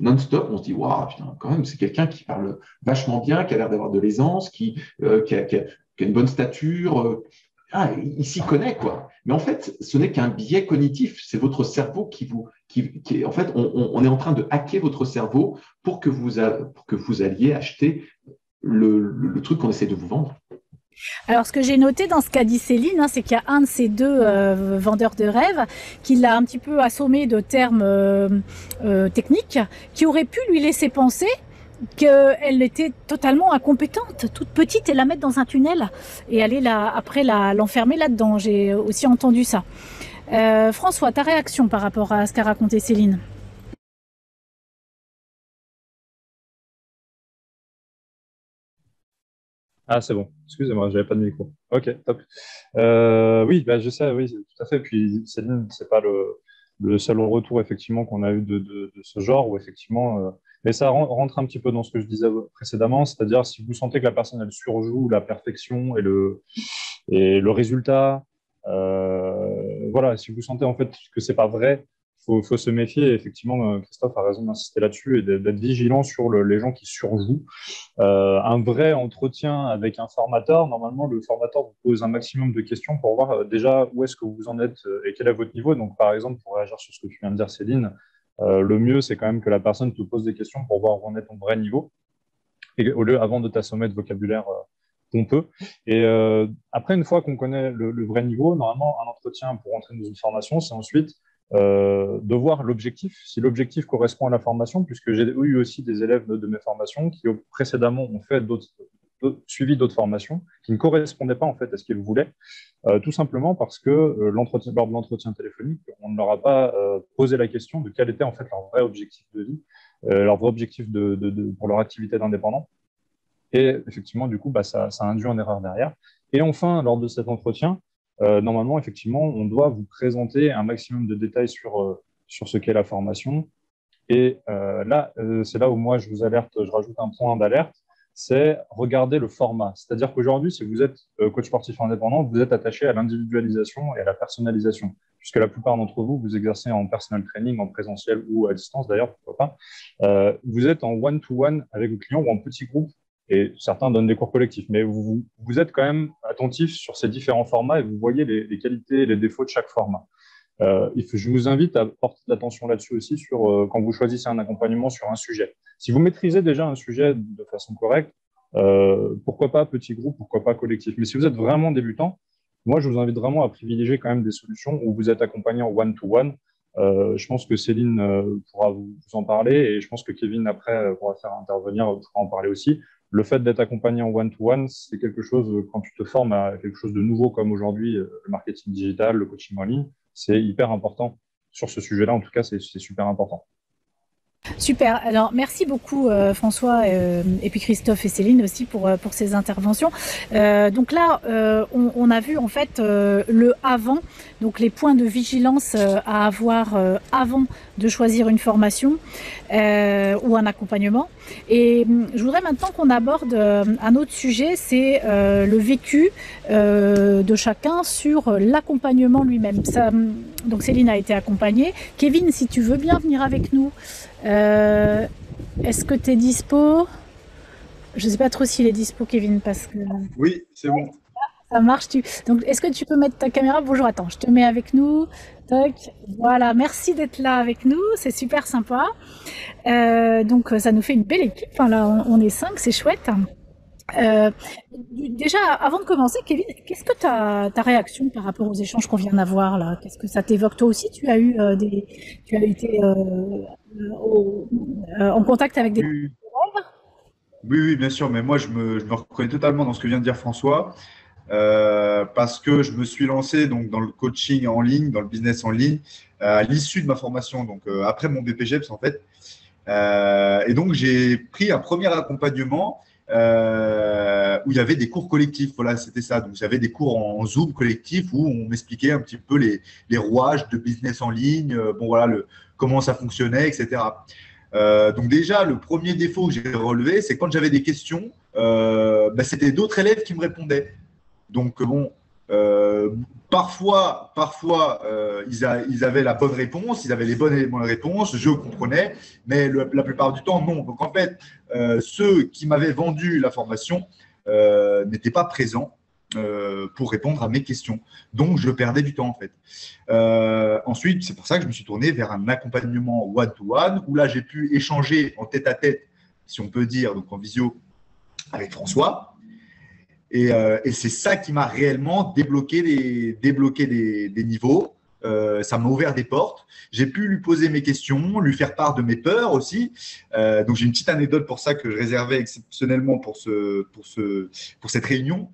non-stop. On se dit, waouh, putain, quand même, c'est quelqu'un qui parle vachement bien, qui a l'air d'avoir de l'aisance, qui a une bonne stature. Il s'y connaît, quoi. Mais en fait, ce n'est qu'un biais cognitif. C'est votre cerveau qui en fait, on est en train de hacker votre cerveau pour que vous alliez acheter le truc qu'on essaie de vous vendre. Alors, ce que j'ai noté dans ce qu'a dit Céline, c'est qu'il y a un de ces deux vendeurs de rêves qui l'a un petit peu assommé de termes techniques qui auraient pu lui laisser penser qu'elle était totalement incompétente, toute petite, et la mettre dans un tunnel et aller l'enfermer là-dedans. J'ai aussi entendu ça. François, ta réaction par rapport à ce qu'a raconté Céline? Ah, c'est bon. Excusez-moi, j'avais pas de micro. Ok, top. Oui, je sais, oui, tout à fait. Puis Céline, c'est pas le seul retour effectivement qu'on a eu de ce genre où effectivement... Mais ça rentre un petit peu dans ce que je disais précédemment, c'est-à-dire si vous sentez que la personne elle surjoue la perfection et le résultat, voilà, si vous sentez en fait que c'est pas vrai, faut se méfier. Et effectivement, Christophe a raison d'insister là-dessus et d'être vigilant sur les gens qui surjouent. Un vrai entretien avec un formateur, normalement le formateur vous pose un maximum de questions pour voir déjà où est-ce que vous en êtes et quel est votre niveau. Donc par exemple, pour réagir sur ce que tu viens de dire, Céline, le mieux, c'est quand même que la personne te pose des questions pour voir où en est ton vrai niveau, et au lieu avant de t'assommer de vocabulaire pompeux. Et après, une fois qu'on connaît le vrai niveau, normalement, un entretien pour entrer dans une formation, c'est ensuite de voir l'objectif, si l'objectif correspond à la formation, puisque j'ai eu aussi des élèves de mes formations qui précédemment ont fait suivi d'autres formations qui ne correspondaient pas en fait à ce qu'ils voulaient, tout simplement parce que lors de l'entretien téléphonique, on ne leur a pas posé la question de quel était en fait leur vrai objectif de vie, leur vrai objectif pour leur activité d'indépendant. Et effectivement, du coup, ça induit en erreur derrière. Et enfin, lors de cet entretien, normalement, effectivement, on doit vous présenter un maximum de détails sur ce qu'est la formation. Et c'est là où moi, je vous alerte, je rajoute un point d'alerte, c'est regarder le format. C'est-à-dire qu'aujourd'hui, si vous êtes coach sportif indépendant, vous êtes attaché à l'individualisation et à la personnalisation, puisque la plupart d'entre vous, vous exercez en personal training, en présentiel ou à distance, d'ailleurs, pourquoi pas. Vous êtes en one-to-one avec vos clients ou en petit groupe, et certains donnent des cours collectifs, mais vous êtes quand même attentif sur ces différents formats et vous voyez les qualités et les défauts de chaque format. Je vous invite à porter de l'attention là-dessus aussi quand vous choisissez un accompagnement sur un sujet. Si vous maîtrisez déjà un sujet de façon correcte, pourquoi pas petit groupe, pourquoi pas collectif. Mais si vous êtes vraiment débutant, moi, je vous invite vraiment à privilégier quand même des solutions où vous êtes accompagné en one-to-one. Je pense que Céline pourra vous en parler, et je pense que Kevin, après, pourra faire intervenir, pourra en parler aussi. Le fait d'être accompagné en one-to-one, c'est quelque chose, quand tu te formes à quelque chose de nouveau comme aujourd'hui, le marketing digital, le coaching en ligne, c'est hyper important. Sur ce sujet-là, en tout cas, c'est super important. Super. Alors, merci beaucoup François et puis Christophe et Céline aussi pour ces interventions. Donc là, on a vu en fait le avant, donc les points de vigilance à avoir avant de choisir une formation ou un accompagnement. Et je voudrais maintenant qu'on aborde un autre sujet, c'est le vécu de chacun sur l'accompagnement lui-même. Donc Céline a été accompagnée. Kevin, si tu veux bien venir avec nous. Est-ce que tu es dispo? Je ne sais pas trop s'il est dispo, Kevin, parce que... Oui, c'est bon. Ça marche. Donc, est-ce que tu peux mettre ta caméra? Bonjour, attends, je te mets avec nous. Toc. Voilà, merci d'être là avec nous, c'est super sympa. Donc, ça nous fait une belle équipe. Enfin, là, on est 5, c'est chouette. Déjà, avant de commencer, Kevin, qu'est-ce que ta réaction par rapport aux échanges qu'on vient d'avoir là? Qu'est-ce que ça t'évoque? Toi aussi, tu as été en contact avec des... Oui, bien sûr, mais moi, je me reconnais totalement dans ce que vient de dire François, parce que je me suis lancé donc, dans le coaching en ligne, dans le business en ligne, à l'issue de ma formation, donc après mon BPJEPS en fait. Et donc, j'ai pris un premier accompagnement où il y avait des cours collectifs, voilà, c'était ça. Donc, j'avais des cours en Zoom collectif où on m'expliquait un petit peu les rouages de business en ligne, bon voilà, comment ça fonctionnait, etc. Donc déjà, le premier défaut que j'ai relevé, c'est quand j'avais des questions, c'était d'autres élèves qui me répondaient. Donc bon, parfois, ils avaient la bonne réponse, ils avaient les bonnes réponses, je comprenais, mais la plupart du temps, non. Donc en fait, ceux qui m'avaient vendu la formation n'étaient pas présents pour répondre à mes questions. Donc, je perdais du temps en fait. Ensuite, c'est pour ça que je me suis tourné vers un accompagnement one-to-one où là, j'ai pu échanger en tête-à-tête, si on peut dire, donc en visio avec François. Et c'est ça qui m'a réellement débloqué des niveaux. Ça m'a ouvert des portes. J'ai pu lui poser mes questions, lui faire part de mes peurs aussi. Donc, j'ai une petite anecdote pour ça que je réservais exceptionnellement pour cette réunion.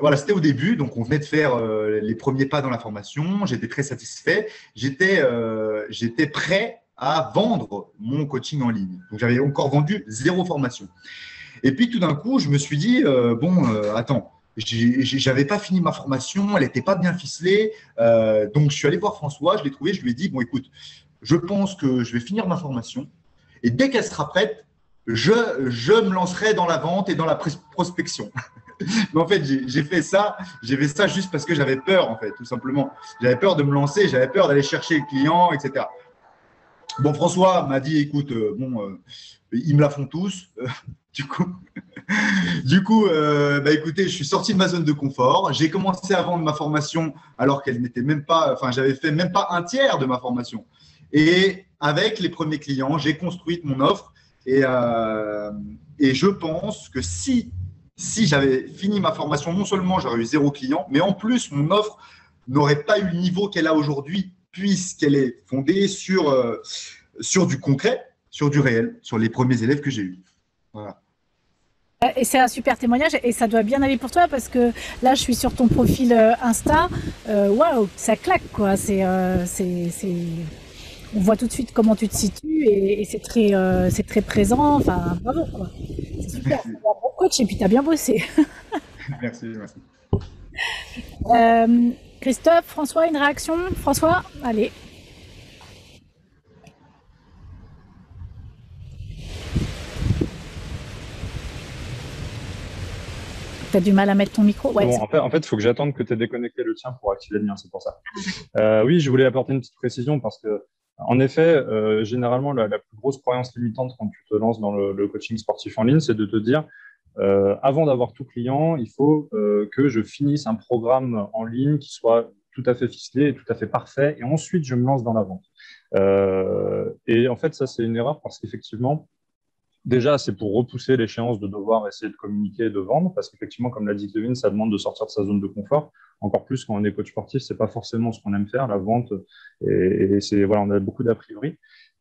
Voilà, c'était au début. Donc, on venait de faire les premiers pas dans la formation. J'étais très satisfait. J'étais prêt à vendre mon coaching en ligne. Donc, j'avais encore vendu 0 formation. Et puis, tout d'un coup, je me suis dit, attends, j'avais pas fini ma formation, elle n'était pas bien ficelée. Donc, je suis allé voir François, je l'ai trouvé, je lui ai dit, bon, écoute, je pense que je vais finir ma formation et dès qu'elle sera prête, je me lancerai dans la vente et dans la prospection. Mais en fait, j'ai fait ça juste parce que j'avais peur, en fait, tout simplement. J'avais peur de me lancer, j'avais peur d'aller chercher le client, etc. Bon, François m'a dit, écoute, ils me la font tous. Du coup, écoutez, je suis sorti de ma zone de confort. J'ai commencé à vendre ma formation alors qu'elle n'était même pas… Enfin, j'avais fait même pas un tiers de ma formation. Et avec les premiers clients, j'ai construit mon offre. Et je pense que si j'avais fini ma formation, non seulement j'aurais eu 0 client, mais en plus, mon offre n'aurait pas eu le niveau qu'elle a aujourd'hui, puisqu'elle est fondée sur du concret, sur du réel, sur les premiers élèves que j'ai eus. Voilà. Et c'est un super témoignage et ça doit bien aller pour toi parce que là, je suis sur ton profil Insta. Waouh, ça claque quoi. On voit tout de suite comment tu te situes et c'est très présent. Enfin, bravo quoi. C'est super, c'est un bon coach et puis tu as bien bossé. Merci, merci. Christophe, François, une réaction? François, allez. Tu as du mal à mettre ton micro. Ouais, bon, en fait, il faut que j'attende que tu aies déconnecté le tien pour activer le mien, c'est pour ça. Oui, je voulais apporter une petite précision parce que, en effet, généralement, la plus grosse croyance limitante quand tu te lances dans le coaching sportif en ligne, c'est de te dire, avant d'avoir tout client, il faut que je finisse un programme en ligne qui soit tout à fait ficelé et tout à fait parfait, et ensuite, je me lance dans la vente. Et en fait, ça, c'est une erreur parce qu'effectivement, déjà, c'est pour repousser l'échéance de devoir essayer de communiquer et de vendre, parce qu'effectivement, comme l'a dit Kevin, ça demande de sortir de sa zone de confort. Encore plus quand on est coach sportif, c'est pas forcément ce qu'on aime faire, la vente, et c'est voilà, on a beaucoup d'a priori.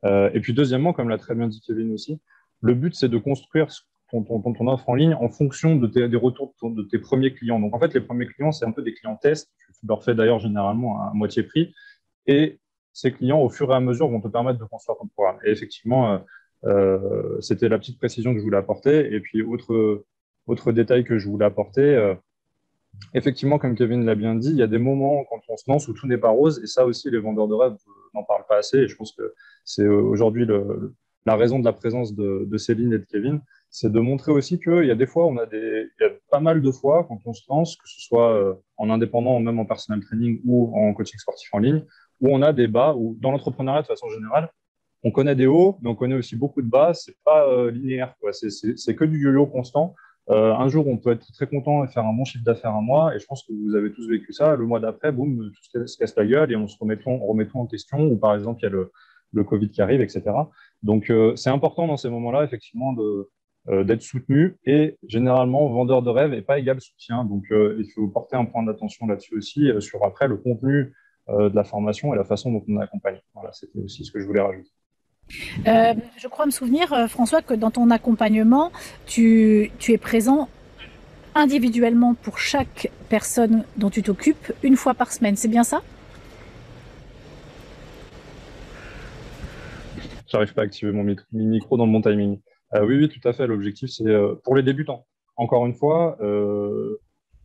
Et puis deuxièmement, comme l'a très bien dit Kevin aussi, le but c'est de construire ton offre en ligne en fonction des retours de tes premiers clients. Donc en fait, les premiers clients, c'est un peu des clients tests. Tu leur fais d'ailleurs généralement à moitié prix, et ces clients, au fur et à mesure, vont te permettre de construire ton programme. Et effectivement, c'était la petite précision que je voulais apporter. Et puis autre détail que je voulais apporter, effectivement, comme Kevin l'a bien dit, il y a des moments quand on se lance où tout n'est pas rose, et ça aussi les vendeurs de rêves n'en parlent pas assez, et je pense que c'est aujourd'hui la raison de la présence de Céline et de Kevin, c'est de montrer aussi qu'il y a des fois, il y a pas mal de fois quand on se lance, que ce soit en indépendant, même en personal training ou en coaching sportif en ligne, où on a des bas, où dans l'entrepreneuriat de façon générale, on connaît des hauts, mais on connaît aussi beaucoup de bas. C'est pas linéaire, quoi. C'est que du yo-yo constant. Un jour, on peut être très content et faire un bon chiffre d'affaires un mois, et je pense que vous avez tous vécu ça. Le mois d'après, boum, tout se casse la gueule et on se remettons en question. Ou par exemple, il y a le Covid qui arrive, etc. Donc, c'est important dans ces moments-là, effectivement, d'être soutenu. Et généralement, vendeur de rêve n'est pas égal soutien. Donc, il faut porter un point d'attention là-dessus aussi sur après le contenu de la formation et la façon dont on accompagne. Voilà, c'était aussi ce que je voulais rajouter. Je crois me souvenir, François, que dans ton accompagnement, tu es présent individuellement pour chaque personne dont tu t'occupes une fois par semaine. C'est bien ça? J'arrive pas à activer mon micro dans mon timing. Oui, tout à fait. L'objectif, c'est pour les débutants. Encore une fois,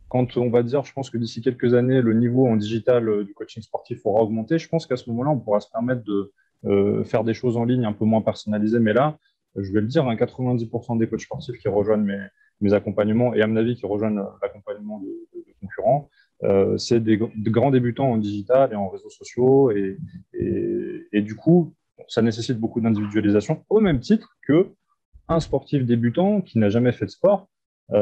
quand on va dire, je pense que d'ici quelques années, le niveau en digital du coaching sportif aura augmenté, je pense qu'à ce moment-là, on pourra se permettre de faire des choses en ligne un peu moins personnalisées, mais là, je vais le dire, 90% des coachs sportifs qui rejoignent mes accompagnements, et à mon avis qui rejoignent l'accompagnement de concurrents, c'est de grands débutants en digital et en réseaux sociaux, et du coup, ça nécessite beaucoup d'individualisation, au même titre qu'un sportif débutant qui n'a jamais fait de sport, on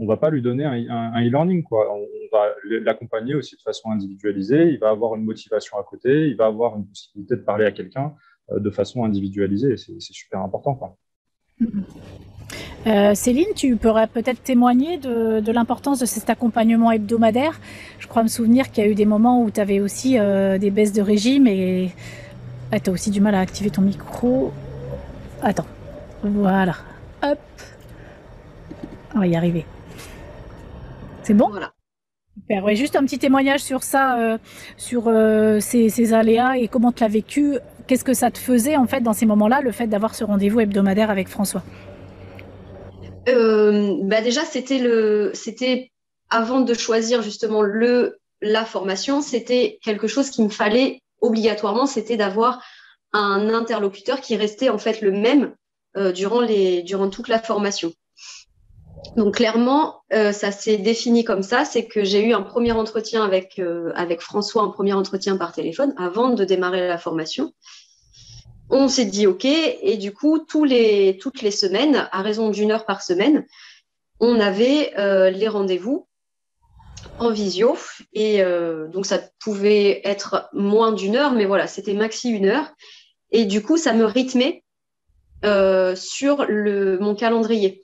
ne va pas lui donner un e-learning, quoi. On va l'accompagner aussi de façon individualisée, il va avoir une motivation à côté, il va avoir une possibilité de parler à quelqu'un de façon individualisée, et c'est super important, quoi. Céline, tu pourrais peut-être témoigner de l'importance de cet accompagnement hebdomadaire. Je crois me souvenir qu'il y a eu des moments où tu avais aussi des baisses de régime, et tu as aussi du mal à activer ton micro. Attends, voilà, hop. On va y arriver. C'est bon? Voilà. Super. Ouais, juste un petit témoignage sur ça, sur ces aléas et comment tu l'as vécu. Qu'est-ce que ça te faisait en fait dans ces moments-là, le fait d'avoir ce rendez-vous hebdomadaire avec François? Déjà, c'était avant de choisir justement la formation, c'était quelque chose qu'il me fallait obligatoirement, c'était d'avoir un interlocuteur qui restait en fait le même durant toute la formation. Donc clairement, ça s'est défini comme ça, c'est que j'ai eu un premier entretien avec François, un premier entretien par téléphone avant de démarrer la formation. On s'est dit OK, et du coup, toutes les semaines, à raison d'1 heure par semaine, on avait les rendez-vous en visio. Et donc, ça pouvait être moins d'une heure, mais voilà, c'était maxi une heure. Et du coup, ça me rythmait sur mon calendrier.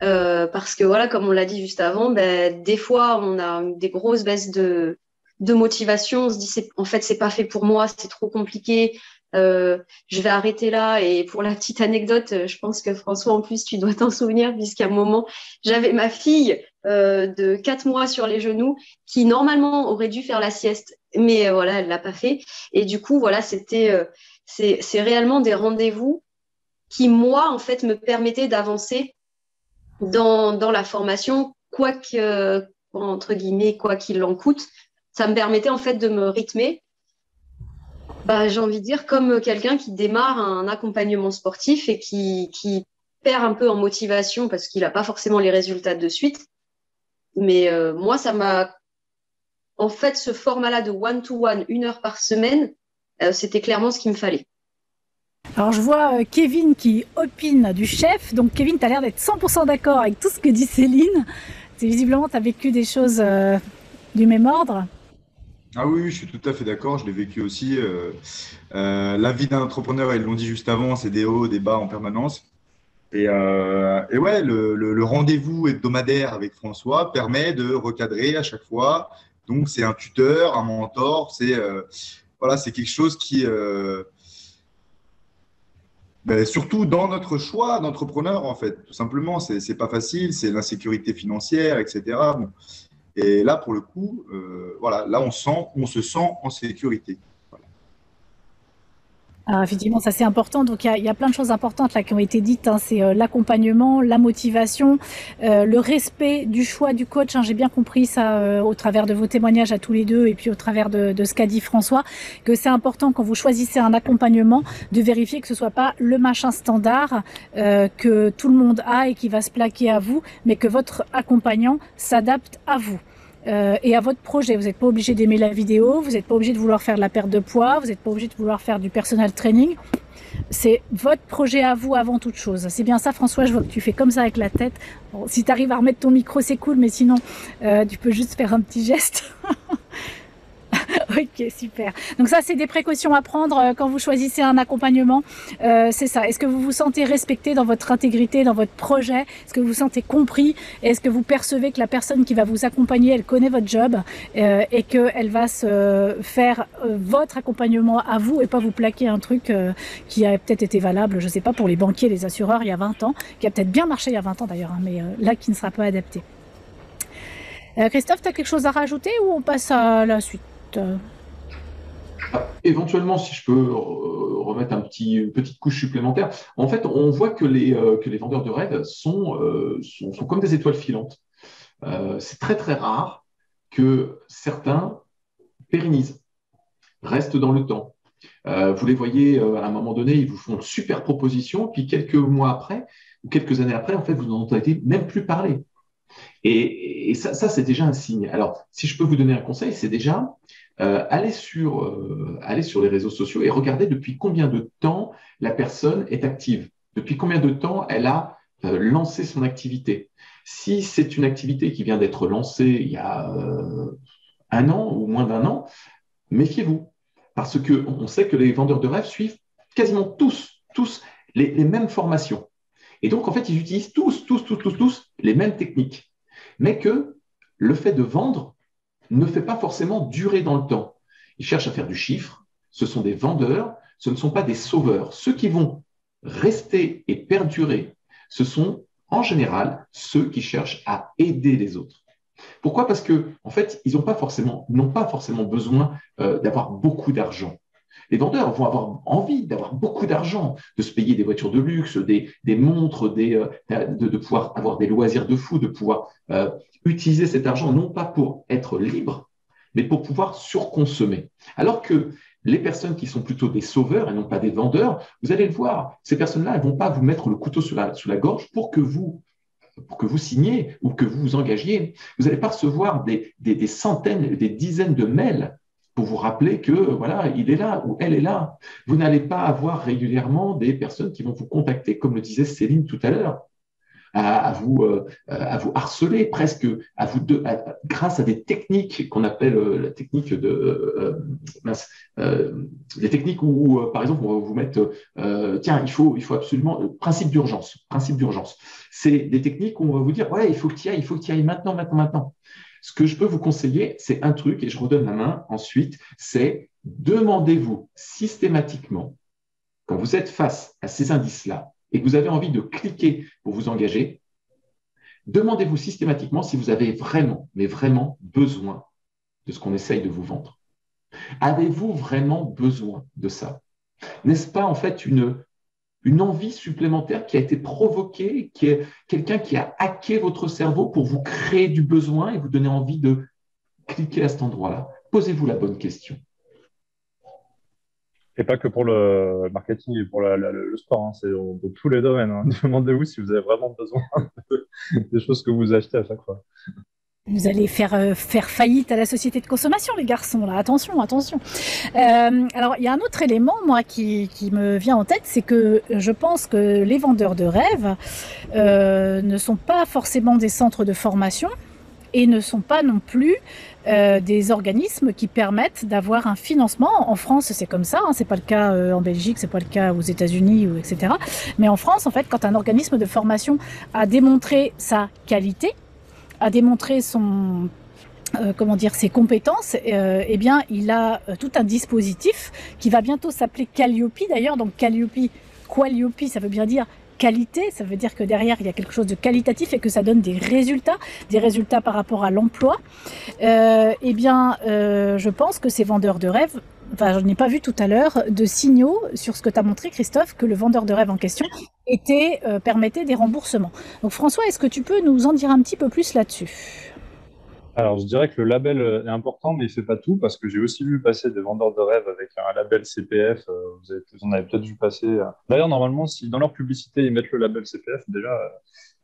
Parce que, voilà, comme on l'a dit juste avant, ben, des fois, on a des grosses baisses de motivation. On se dit, en fait, c'est pas fait pour moi, c'est trop compliqué. Je vais arrêter là. Et pour la petite anecdote, je pense que François, en plus, tu dois t'en souvenir, puisqu'à un moment, j'avais ma fille de 4 mois sur les genoux qui, normalement, aurait dû faire la sieste. Mais voilà, elle l'a pas fait. Et du coup, voilà, c'est réellement des rendez-vous qui, moi, en fait, me permettaient d'avancer dans la formation, entre guillemets, quoi qu'il en coûte. Ça me permettait, en fait, de me rythmer. Bah, j'ai envie de dire comme quelqu'un qui démarre un accompagnement sportif et qui perd un peu en motivation parce qu'il n'a pas forcément les résultats de suite. Mais moi, ça m'a… En fait, ce format-là de one-to-one, une heure par semaine, c'était clairement ce qu'il me fallait. Alors, je vois Kevin qui opine du chef. Donc, Kevin, tu as l'air d'être 100% d'accord avec tout ce que dit Céline. Visiblement, tu as vécu des choses du même ordre. Ah oui, je suis tout à fait d'accord, je l'ai vécu aussi. La vie d'un entrepreneur, ils l'ont dit juste avant, c'est des hauts, des bas en permanence. Et ouais, le rendez-vous hebdomadaire avec François permet de recadrer à chaque fois. Donc, c'est un tuteur, un mentor, c'est voilà, c'est quelque chose qui… Ben, surtout dans notre choix d'entrepreneur, en fait, tout simplement, c'est pas facile, c'est l'insécurité financière, etc. Bon. Et là, pour le coup, voilà, là, on se sent en sécurité. Voilà. Alors, effectivement, ça c'est important. Donc, il y a plein de choses importantes là qui ont été dites. Hein. C'est l'accompagnement, la motivation, le respect du choix du coach. Hein. J'ai bien compris ça au travers de vos témoignages à tous les deux et puis au travers de ce qu'a dit François, que c'est important quand vous choisissez un accompagnement de vérifier que ce soit pas le machin standard que tout le monde a et qui va se plaquer à vous, mais que votre accompagnant s'adapte à vous. Et à votre projet. Vous n'êtes pas obligé d'aimer la vidéo, vous n'êtes pas obligé de vouloir faire de la perte de poids, vous n'êtes pas obligé de vouloir faire du personal training. C'est votre projet à vous avant toute chose. C'est bien ça, François, je vois que tu fais comme ça avec la tête. Bon, si tu arrives à remettre ton micro, c'est cool, mais sinon, tu peux juste faire un petit geste. Ok, super. Donc ça, c'est des précautions à prendre quand vous choisissez un accompagnement. C'est ça. Est-ce que vous vous sentez respecté dans votre intégrité, dans votre projet? Est-ce que vous vous sentez compris? Est-ce que vous percevez que la personne qui va vous accompagner, elle connaît votre job et qu'elle va se faire votre accompagnement à vous et pas vous plaquer un truc qui a peut-être été valable, je ne sais pas, pour les banquiers, les assureurs il y a 20 ans, qui a peut-être bien marché il y a 20 ans d'ailleurs, hein, mais là, qui ne sera pas adapté. Christophe, tu as quelque chose à rajouter ou on passe à la suite? Éventuellement, si je peux remettre une petite couche supplémentaire. En fait, on voit que les vendeurs de raids sont comme des étoiles filantes. C'est très, très rare que certains pérennisent, restent dans le temps. Vous les voyez, à un moment donné, ils vous font une super proposition, puis quelques mois après, ou quelques années après, en fait, vous n'en entendez même plus parler. Et ça c'est déjà un signe. Alors, si je peux vous donner un conseil, c'est déjà aller sur les réseaux sociaux et regarder depuis combien de temps la personne est active, depuis combien de temps elle a lancé son activité. Si c'est une activité qui vient d'être lancée il y a un an ou moins d'un an, méfiez-vous, parce qu'on sait que les vendeurs de rêves suivent quasiment tous les mêmes formations. Et donc, en fait, ils utilisent tous les mêmes techniques, mais que le fait de vendre ne fait pas forcément durer dans le temps. Ils cherchent à faire du chiffre, ce sont des vendeurs, ce ne sont pas des sauveurs. Ceux qui vont rester et perdurer, ce sont en général ceux qui cherchent à aider les autres. Pourquoi? Parce que, en fait, ils n'ont pas forcément besoin d'avoir beaucoup d'argent. Les vendeurs vont avoir envie d'avoir beaucoup d'argent, de se payer des voitures de luxe, des montres, de pouvoir avoir des loisirs de fou, de pouvoir utiliser cet argent, non pas pour être libre, mais pour pouvoir surconsommer. Alors que les personnes qui sont plutôt des sauveurs et non pas des vendeurs, vous allez le voir, ces personnes-là, elles ne vont pas vous mettre le couteau sous la gorge pour que vous signiez ou que vous vous engagiez. Vous n'allez pas recevoir des centaines, des dizaines de mails pour vous rappeler que voilà, il est là ou elle est là. Vous n'allez pas avoir régulièrement des personnes qui vont vous contacter, comme le disait Céline tout à l'heure. à vous harceler presque, grâce à des techniques qu'on appelle la technique de les techniques où par exemple on va vous mettre tiens, il faut absolument principe d'urgence. C'est des techniques où on va vous dire ouais, il faut que tu ailles maintenant. Ce que je peux vous conseiller, c'est un truc, et je redonne la main ensuite, c'est demandez-vous systématiquement, quand vous êtes face à ces indices-là et que vous avez envie de cliquer pour vous engager, demandez-vous systématiquement si vous avez vraiment, mais vraiment besoin de ce qu'on essaye de vous vendre. Avez-vous vraiment besoin de ça? N'est-ce pas en fait une envie supplémentaire qui a été provoquée, qui est quelqu'un qui a hacké votre cerveau pour vous créer du besoin et vous donner envie de cliquer à cet endroit-là? Posez-vous la bonne question. Et pas que pour le marketing et pour le sport, hein, c'est dans tous les domaines. Hein. Demandez-vous si vous avez vraiment besoin des choses que vous achetez à chaque fois. Vous allez faire faillite à la société de consommation, les garçons, là. Attention, attention. Alors, il y a un autre élément, moi, qui me vient en tête, c'est que je pense que les vendeurs de rêves ne sont pas forcément des centres de formation et ne sont pas non plus des organismes qui permettent d'avoir un financement. En France, c'est comme ça, hein, c'est pas le cas en Belgique, c'est pas le cas aux États-Unis, etc. Mais en France, en fait, quand un organisme de formation a démontré sa qualité, a démontré son, ses compétences, eh bien, il a tout un dispositif qui va bientôt s'appeler Qualiopi d'ailleurs. Donc Qualiopi, ça veut bien dire qualité, ça veut dire que derrière il y a quelque chose de qualitatif et que ça donne des résultats par rapport à l'emploi. Je pense que ces vendeurs de rêves, enfin, je n'ai pas vu tout à l'heure de signaux sur ce que tu as montré, Christophe, que le vendeur de rêve en question permettait des remboursements. Donc François, est-ce que tu peux nous en dire un petit peu plus là-dessus? Alors je dirais que le label est important, mais il ne fait pas tout, parce que j'ai aussi vu passer des vendeurs de rêve avec un label CPF. Vous en avez peut-être vu passer. D'ailleurs, normalement, si dans leur publicité, ils mettent le label CPF, déjà,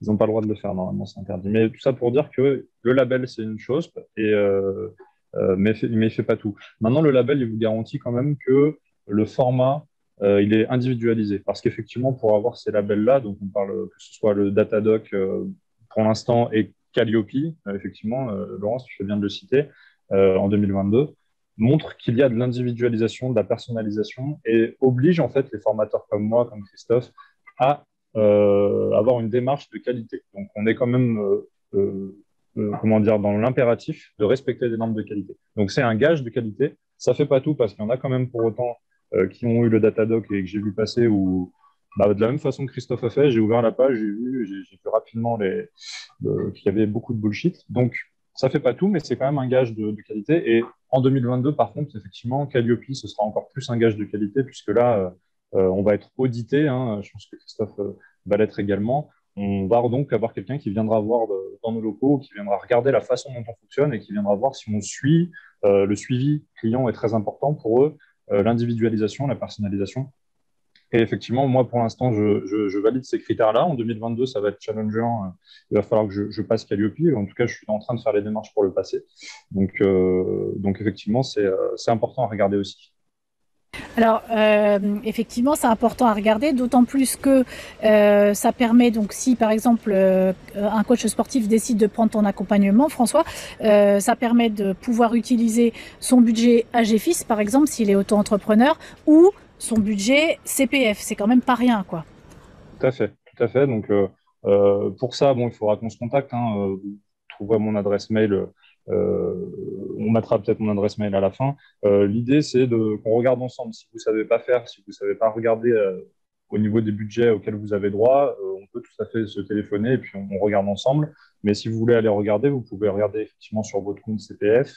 ils n'ont pas le droit de le faire. Normalement, c'est interdit. Mais tout ça pour dire que le label, c'est une chose, mais il ne fait pas tout. Maintenant, le label, il vous garantit quand même que le format, il est individualisé. Parce qu'effectivement, pour avoir ces labels-là, donc on parle que ce soit le DataDoc pour l'instant et Qualiopi, effectivement, Laurence, tu fais bien de le citer, en 2022, montre qu'il y a de l'individualisation, de la personnalisation et oblige en fait les formateurs comme moi, comme Christophe, à avoir une démarche de qualité. Donc, on est quand même... dans l'impératif de respecter des normes de qualité. Donc, c'est un gage de qualité. Ça ne fait pas tout, parce qu'il y en a quand même pour autant qui ont eu le DataDoc et que j'ai vu passer où, de la même façon que Christophe a fait, j'ai ouvert la page, j'ai vu rapidement qu'il y avait beaucoup de bullshit. Donc, ça ne fait pas tout, mais c'est quand même un gage de qualité. Et en 2022, par contre, effectivement, Qualiopi, ce sera encore plus un gage de qualité, puisque là, on va être audité. Hein, je pense que Christophe va l'être également. On va donc avoir quelqu'un qui viendra voir dans nos locaux, qui viendra regarder la façon dont on fonctionne et qui viendra voir si on suit. Le suivi client est très important pour eux, l'individualisation, la personnalisation. Et effectivement, moi, pour l'instant, je valide ces critères-là. En 2022, ça va être challengeant. Il va falloir que je passe Qualiopi. En tout cas, je suis en train de faire les démarches pour le passer. Donc effectivement, c'est important à regarder aussi. Alors, effectivement, c'est important à regarder, d'autant plus que ça permet, donc si par exemple un coach sportif décide de prendre ton accompagnement, François, ça permet de pouvoir utiliser son budget AGFIS, par exemple, s'il est auto-entrepreneur, ou son budget CPF. C'est quand même pas rien, quoi. Tout à fait, tout à fait. Donc, pour ça, il faudra qu'on se contacte. Hein. Vous trouverez mon adresse mail. On mettra peut-être mon adresse mail à la fin. L'idée, c'est qu'on regarde ensemble. Si vous ne savez pas faire, si vous ne savez pas regarder au niveau des budgets auxquels vous avez droit, on peut tout à fait se téléphoner et puis on regarde ensemble. Mais si vous voulez aller regarder, vous pouvez regarder effectivement sur votre compte CPF,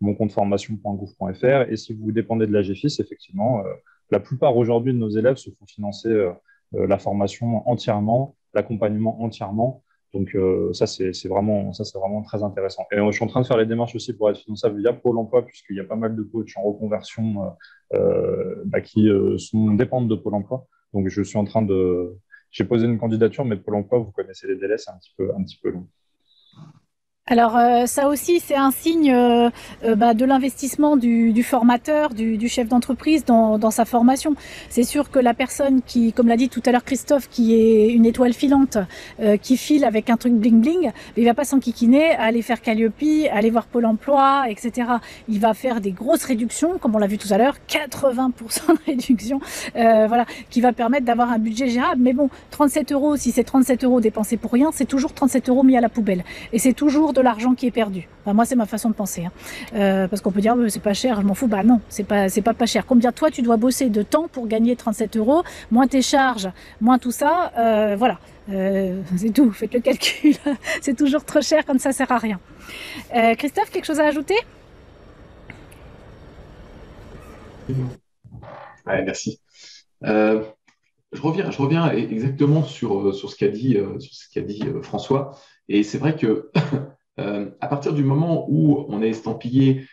mon compte formation.gouv.fr. Et si vous dépendez de l'AGFIS, effectivement, la plupart aujourd'hui de nos élèves se font financer la formation entièrement, l'accompagnement entièrement. Donc, ça, c'est vraiment très intéressant. Et je suis en train de faire les démarches aussi pour être finançable via Pôle emploi, puisqu'il y a pas mal de coachs en reconversion qui dépendent de Pôle emploi. Donc, je suis en train de… J'ai posé une candidature, mais Pôle emploi, vous connaissez les délais, c'est un petit peu long. Alors ça aussi c'est un signe de l'investissement du formateur, du chef d'entreprise dans sa formation. C'est sûr que la personne qui, comme l'a dit tout à l'heure Christophe, qui est une étoile filante, qui file avec un truc bling bling, il va pas s'enquiquiner à aller faire Qualiopi, aller voir Pôle emploi, etc. Il va faire des grosses réductions, comme on l'a vu tout à l'heure, 80% de réduction, voilà, qui va permettre d'avoir un budget gérable. Mais bon, 37 €, si c'est 37 € dépensés pour rien, c'est toujours 37 € mis à la poubelle. Et c'est toujours de l'argent qui est perdu. Enfin, moi, c'est ma façon de penser. Hein. Parce qu'on peut dire, c'est pas cher, je m'en fous. Bah non, c'est pas cher. Combien toi, tu dois bosser de temps pour gagner 37 €, moins tes charges, moins tout ça, voilà. C'est tout, faites le calcul. C'est toujours trop cher, comme ça sert à rien. Christophe, quelque chose à ajouter? Ouais, merci. Je reviens exactement sur ce qu'a dit, François. Et c'est vrai que à partir du moment où on a estampillé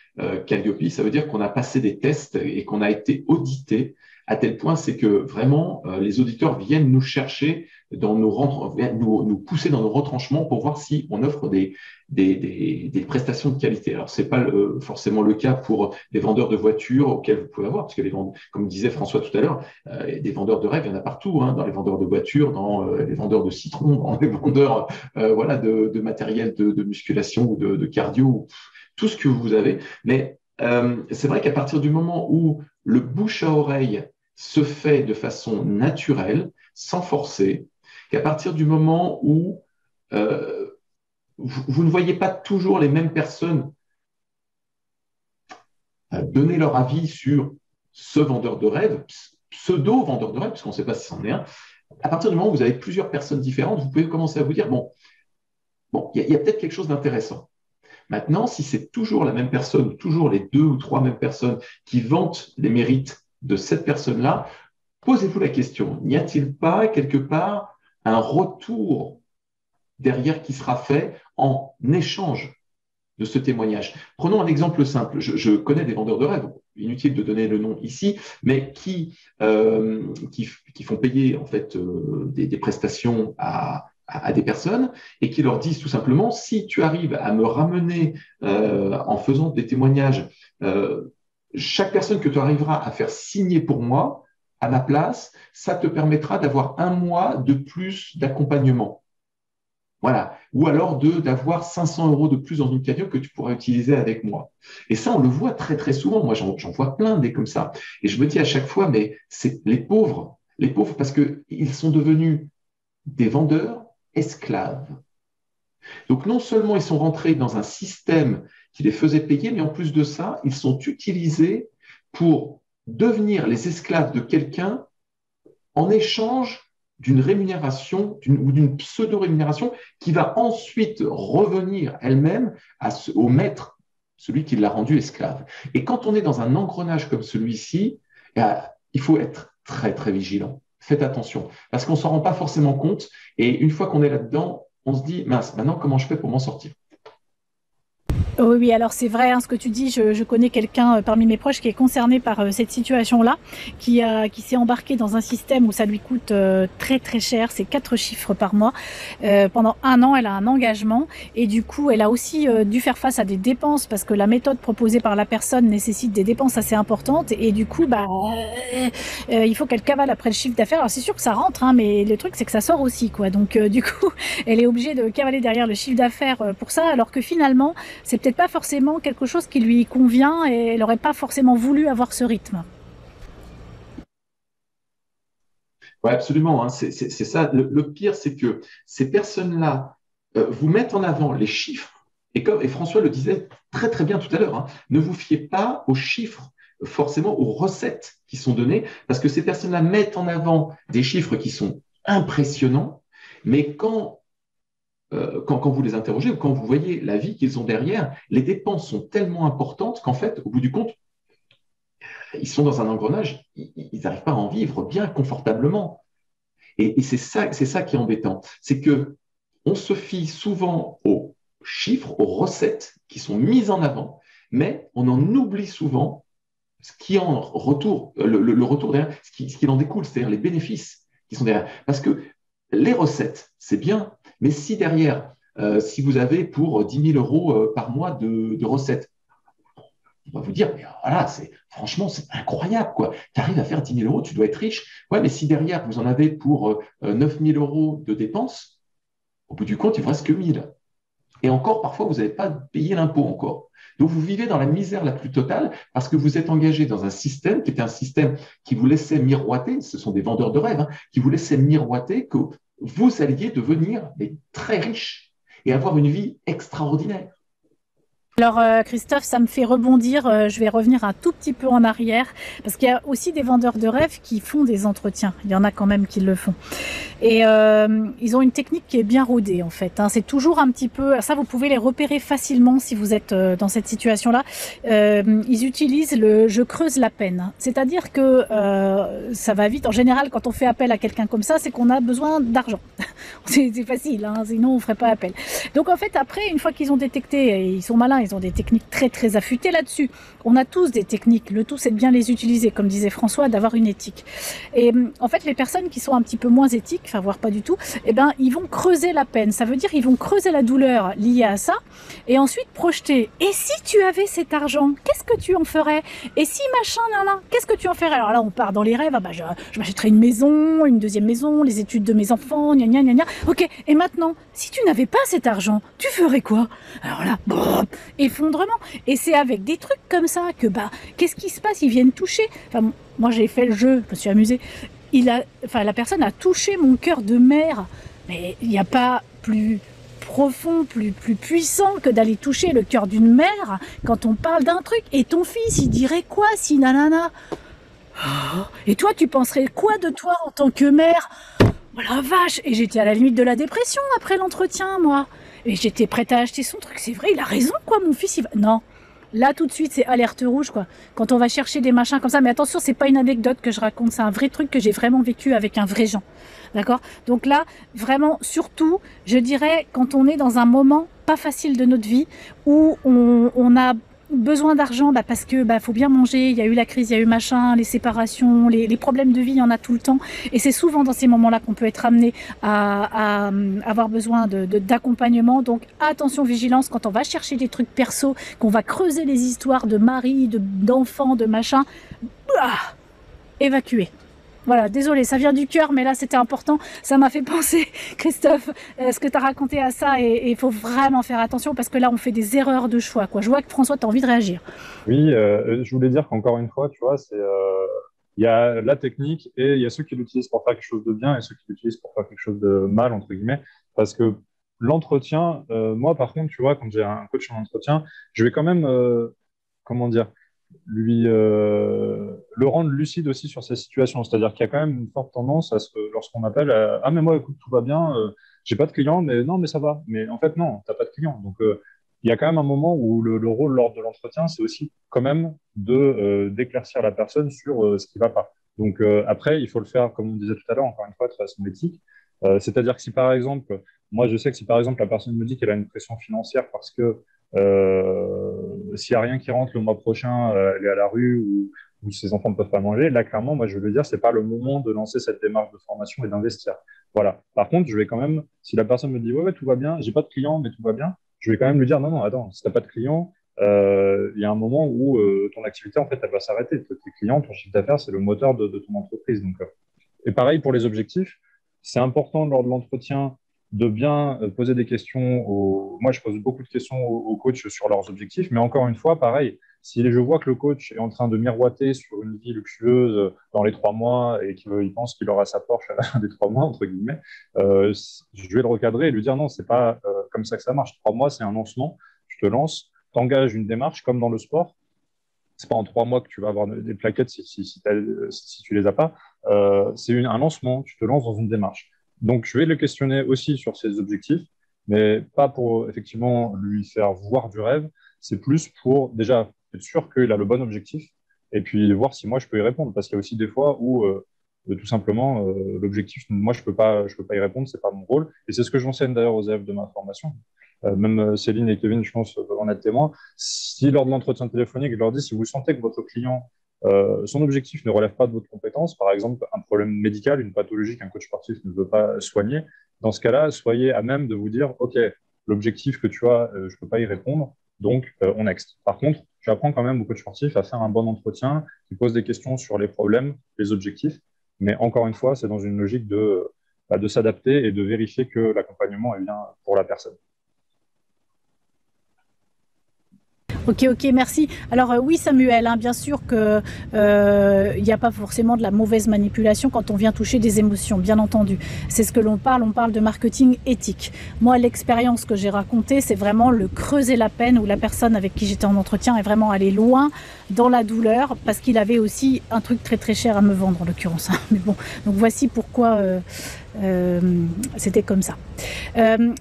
Qualiopi, ça veut dire qu'on a passé des tests et qu'on a été audité, à tel point c'est que vraiment les auditeurs viennent nous chercher, nous pousser dans nos retranchements pour voir si on offre des prestations de qualité. Alors, c'est pas forcément le cas pour des vendeurs de voitures auxquels vous pouvez avoir, parce que comme disait François tout à l'heure, des vendeurs de rêves, il y en a partout, hein, dans les vendeurs de voitures, dans les vendeurs de citrons, dans les vendeurs voilà, de matériel de musculation ou de cardio, ou tout ce que vous avez. Mais c'est vrai qu'à partir du moment où le bouche à oreille se fait de façon naturelle, sans forcer, qu'à partir du moment où vous ne voyez pas toujours les mêmes personnes donner leur avis sur ce vendeur de rêve, pseudo-vendeur de rêve, parce qu'on ne sait pas si c'en est un, à partir du moment où vous avez plusieurs personnes différentes, vous pouvez commencer à vous dire, bon, y a peut-être quelque chose d'intéressant. Maintenant, si c'est toujours la même personne, toujours les deux ou trois mêmes personnes qui vantent les mérites de cette personne-là, posez-vous la question, n'y a-t-il pas quelque part un retour derrière qui sera fait en échange de ce témoignage? Prenons un exemple simple. Je connais des vendeurs de rêves, inutile de donner le nom ici, mais qui font payer en fait des prestations à des personnes et qui leur disent tout simplement, si tu arrives à me ramener en faisant des témoignages, chaque personne que tu arriveras à faire signer pour moi, à ma place, ça te permettra d'avoir un mois de plus d'accompagnement. Voilà. Ou alors d'avoir 500 € de plus dans une cagnotte que tu pourras utiliser avec moi. Et ça, on le voit très, très souvent. Moi, j'en vois plein des comme ça. Et je me dis à chaque fois, mais c'est les pauvres parce qu'ils sont devenus des vendeurs esclaves. Donc, non seulement ils sont rentrés dans un système qui les faisait payer, mais en plus de ça, ils sont utilisés pour devenir les esclaves de quelqu'un en échange d'une rémunération ou d'une pseudo-rémunération qui va ensuite revenir elle-même au maître, celui qui l'a rendu esclave. Et quand on est dans un engrenage comme celui-ci, il faut être très, très vigilant. Faites attention, parce qu'on ne s'en rend pas forcément compte. Et une fois qu'on est là-dedans, on se dit « mince, maintenant, comment je fais pour m'en sortir ?» Oui, alors c'est vrai hein, ce que tu dis, je connais quelqu'un parmi mes proches qui est concerné par cette situation-là, qui s'est embarqué dans un système où ça lui coûte très très cher, c'est 4 chiffres par mois. Pendant un an, elle a un engagement et du coup, elle a aussi dû faire face à des dépenses parce que la méthode proposée par la personne nécessite des dépenses assez importantes et du coup, il faut qu'elle cavale après le chiffre d'affaires. Alors c'est sûr que ça rentre, hein, mais le truc c'est que ça sort aussi, quoi. Donc du coup, elle est obligée de cavaler derrière le chiffre d'affaires pour ça, alors que finalement, c'est peut-être pas forcément quelque chose qui lui convient et elle n'aurait pas forcément voulu avoir ce rythme. Oui, absolument, hein. C'est ça. Le pire, c'est que ces personnes-là vous mettent en avant les chiffres. Et François le disait très, très bien tout à l'heure, hein, ne vous fiez pas aux chiffres, forcément aux recettes qui sont données, parce que ces personnes-là mettent en avant des chiffres qui sont impressionnants, mais quand vous les interrogez ou quand vous voyez la vie qu'ils ont derrière, les dépenses sont tellement importantes qu'en fait, au bout du compte, ils sont dans un engrenage, ils n'arrivent pas à en vivre bien confortablement. Et c'est ça qui est embêtant. C'est qu'on se fie souvent aux chiffres, aux recettes qui sont mises en avant, mais on en oublie souvent ce qui en retour, le retour derrière, ce qui en découle, c'est-à-dire les bénéfices qui sont derrière. Parce que les recettes, c'est bien, mais si derrière, si vous avez pour 10 000 euros par mois de recettes. On va vous dire, mais voilà, franchement, c'est incroyable, quoi. Tu arrives à faire 10 000 euros, tu dois être riche. Ouais, mais si derrière, vous en avez pour 9 000 euros de dépenses, au bout du compte, il ne vous reste que 1 000. Et encore, parfois, vous n'avez pas payé l'impôt encore. Donc, vous vivez dans la misère la plus totale parce que vous êtes engagé dans un système qui était un système qui vous laissait miroiter, ce sont des vendeurs de rêves, hein, qui vous laissait miroiter que vous alliez devenir très riche et avoir une vie extraordinaire. Alors Christophe, ça me fait rebondir, je vais revenir un tout petit peu en arrière, parce qu'il y a aussi des vendeurs de rêves qui font des entretiens, il y en a quand même qui le font. Et ils ont une technique qui est bien rodée en fait, hein. C'est toujours un petit peu, ça vous pouvez les repérer facilement si vous êtes dans cette situation-là. Ils utilisent le « je creuse la peine », c'est-à-dire que ça va vite. En général, quand on fait appel à quelqu'un comme ça, c'est qu'on a besoin d'argent. C'est facile, hein, sinon on ne ferait pas appel. Donc en fait, après, une fois qu'ils ont détecté, et ils sont malins, ils ont des techniques très très affûtées là-dessus. On a tous des techniques, le tout c'est de bien les utiliser, comme disait François, d'avoir une éthique. Et en fait, les personnes qui sont un petit peu moins éthiques, enfin voire pas du tout, eh ben, ils vont creuser la peine, ça veut dire ils vont creuser la douleur liée à ça, et ensuite projeter. Et si tu avais cet argent, qu'est-ce que tu en ferais? Et si machin, qu'est-ce que tu en ferais? Alors là, on part dans les rêves, ah ben, je m'achèterais une maison, une deuxième maison, les études de mes enfants, gna gna gna gna. Ok, et maintenant, si tu n'avais pas cet argent, tu ferais quoi? Alors là, brrr, effondrement. Et c'est avec des trucs comme ça que, bah, qu'est-ce qui se passe? Ils viennent toucher. Enfin, moi, j'ai fait le jeu, je me suis amusée. La personne a touché mon cœur de mère. Mais il n'y a pas plus profond, plus puissant que d'aller toucher le cœur d'une mère quand on parle d'un truc. Et ton fils, il dirait quoi si nanana? Et toi, tu penserais quoi de toi en tant que mère? Oh la vache! Et j'étais à la limite de la dépression après l'entretien, moi. Et j'étais prête à acheter son truc, c'est vrai, il a raison, quoi, mon fils, il va... Non, là, tout de suite, c'est alerte rouge, quoi. Quand on va chercher des machins comme ça, mais attention, c'est pas une anecdote que je raconte, c'est un vrai truc que j'ai vraiment vécu avec un vrai Jean, d'accord? Donc là, vraiment, surtout, je dirais, quand on est dans un moment pas facile de notre vie, où on a besoin d'argent, bah parce que faut bien manger, il y a eu la crise, il y a eu machin, les séparations, les problèmes de vie, il y en a tout le temps. Et c'est souvent dans ces moments-là qu'on peut être amené à avoir besoin d'accompagnement. Donc attention, vigilance, quand on va chercher des trucs perso, qu'on va creuser les histoires de mari, d'enfants, de machin, évacuer. Voilà, désolé, ça vient du cœur, mais là c'était important, ça m'a fait penser, Christophe, ce que tu as raconté à ça, et il faut vraiment faire attention, parce que là on fait des erreurs de choix, quoi. Je vois que François, tu as envie de réagir. Oui, je voulais dire qu'encore une fois, tu vois, il y a la technique, et il y a ceux qui l'utilisent pour faire quelque chose de bien, et ceux qui l'utilisent pour faire quelque chose de mal, entre guillemets, parce que l'entretien, moi par contre, tu vois, quand j'ai un coach en entretien, je vais quand même, comment dire, lui le rendre lucide aussi sur sa situation, c'est-à-dire qu'il y a quand même une forte tendance à lorsqu'on appelle à, ah mais moi écoute tout va bien, j'ai pas de client, mais non mais ça va, mais en fait non, t'as pas de client, donc il y a quand même un moment où le rôle lors de l'entretien, c'est aussi quand même d'éclaircir la personne sur ce qui va pas, donc après il faut le faire comme on disait tout à l'heure, encore une fois de façon éthique, c'est-à-dire que si par exemple, moi je sais que si par exemple la personne me dit qu'elle a une pression financière parce que s'il n'y a rien qui rentre le mois prochain, elle est à la rue ou ses enfants ne peuvent pas manger, là clairement moi je veux dire, c'est pas le moment de lancer cette démarche de formation et d'investir, voilà. Par contre je vais quand même, si la personne me dit ouais tout va bien, j'ai pas de client mais tout va bien, je vais quand même lui dire non attends, si t'as pas de client, il y a un moment où ton activité en fait elle va s'arrêter, tes clients, ton chiffre d'affaires, c'est le moteur de ton entreprise, donc, et pareil pour les objectifs, c'est important lors de l'entretien de bien poser des questions moi je pose beaucoup de questions aux coachs sur leurs objectifs, mais encore une fois pareil, si je vois que le coach est en train de miroiter sur une vie luxueuse dans les 3 mois et qu'il pense qu'il aura sa Porsche à la fin des 3 mois entre guillemets, je vais le recadrer et lui dire non, c'est pas comme ça que ça marche, 3 mois c'est un lancement, tu te lances, t'engages une démarche comme dans le sport, c'est pas en 3 mois que tu vas avoir des plaquettes si tu les as pas, c'est un lancement, tu te lances dans une démarche. Donc, je vais le questionner aussi sur ses objectifs, mais pas pour, effectivement, lui faire voir du rêve. C'est plus pour, déjà, être sûr qu'il a le bon objectif et puis voir si moi, je peux y répondre. Parce qu'il y a aussi des fois où, tout simplement, l'objectif, moi, je peux pas y répondre, c'est pas mon rôle. Et c'est ce que j'enseigne d'ailleurs aux élèves de ma formation. Même Céline et Kevin, je pense, peuvent en être témoins. Si lors de l'entretien téléphonique, je leur dis, si vous sentez que votre client... son objectif ne relève pas de votre compétence, par exemple un problème médical, une pathologie qu'un coach sportif ne veut pas soigner, dans ce cas-là, soyez à même de vous dire ok, l'objectif que tu as, je ne peux pas y répondre, donc on next. Par contre, tu apprends quand même beaucoup de sportifs à faire un bon entretien, qui pose des questions sur les problèmes, les objectifs, mais encore une fois, c'est dans une logique de s'adapter et de vérifier que l'accompagnement est bien pour la personne. Ok, merci. Alors oui, Samuel, hein, bien sûr qu'il n'y a pas forcément de la mauvaise manipulation quand on vient toucher des émotions, bien entendu. C'est ce que l'on parle, de marketing éthique. Moi, l'expérience que j'ai racontée, c'est vraiment le creuser la peine où la personne avec qui j'étais en entretien est vraiment allée loin dans la douleur parce qu'il avait aussi un truc très très cher à me vendre en l'occurrence. Mais bon, donc voici pourquoi... c'était comme ça.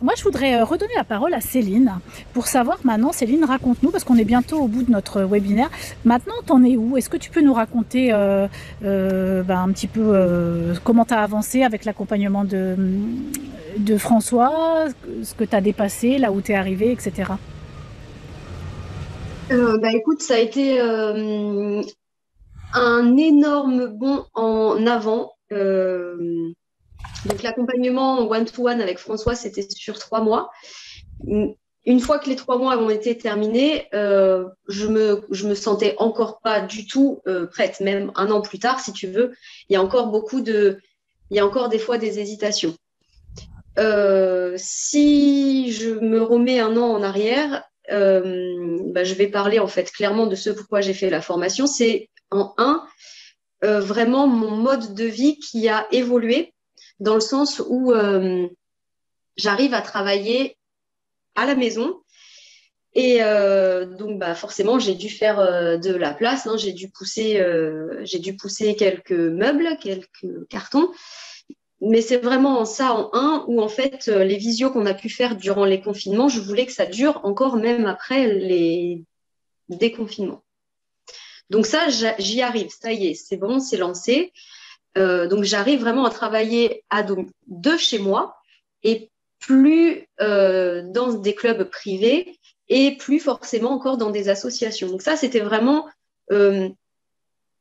Moi, je voudrais redonner la parole à Céline pour savoir maintenant, Céline, raconte-nous, parce qu'on est bientôt au bout de notre webinaire. Maintenant, t'en es où? Est-ce que tu peux nous raconter un petit peu comment tu as avancé avec l'accompagnement de François, ce que tu as dépassé, là où tu es arrivé, etc. Écoute, ça a été un énorme bond en avant. Donc l'accompagnement one-to-one avec François, c'était sur 3 mois. Une fois que les 3 mois ont été terminés, je me sentais encore pas du tout prête. Même 1 an plus tard, si tu veux, il y a encore des fois des hésitations. Si je me remets 1 an en arrière, je vais parler en fait clairement de ce pourquoi j'ai fait la formation. C'est en un, vraiment mon mode de vie qui a évolué, dans le sens où j'arrive à travailler à la maison. Et forcément, j'ai dû faire de la place, hein, j'ai dû pousser quelques meubles, quelques cartons. Mais c'est vraiment ça en un où, en fait, les visios qu'on a pu faire durant les confinements, je voulais que ça dure encore même après les déconfinements. Donc ça, j'y arrive, ça y est, c'est bon, c'est lancé. Donc, j'arrive vraiment à travailler de chez moi et plus dans des clubs privés et plus forcément encore dans des associations. Donc, ça, c'était vraiment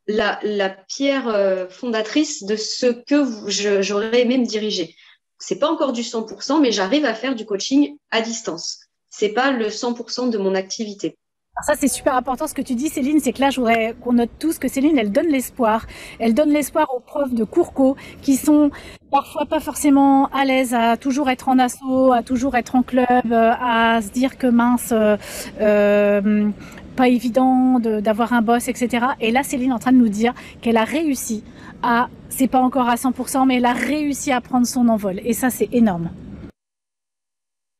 la pierre fondatrice de ce que j'aurais aimé me diriger. Ce n'est pas encore du 100%, mais j'arrive à faire du coaching à distance. Ce n'est pas le 100% de mon activité. Alors ça, c'est super important ce que tu dis, Céline, c'est que là, je voudrais qu'on note tous que Céline, elle donne l'espoir. Elle donne l'espoir aux profs de cours co qui sont parfois pas forcément à l'aise à toujours être en asso, à toujours être en club, à se dire que mince, pas évident d'avoir un boss, etc. Et là, Céline est en train de nous dire qu'elle a réussi à, c'est pas encore à 100%, mais elle a réussi à prendre son envol. Et ça, c'est énorme.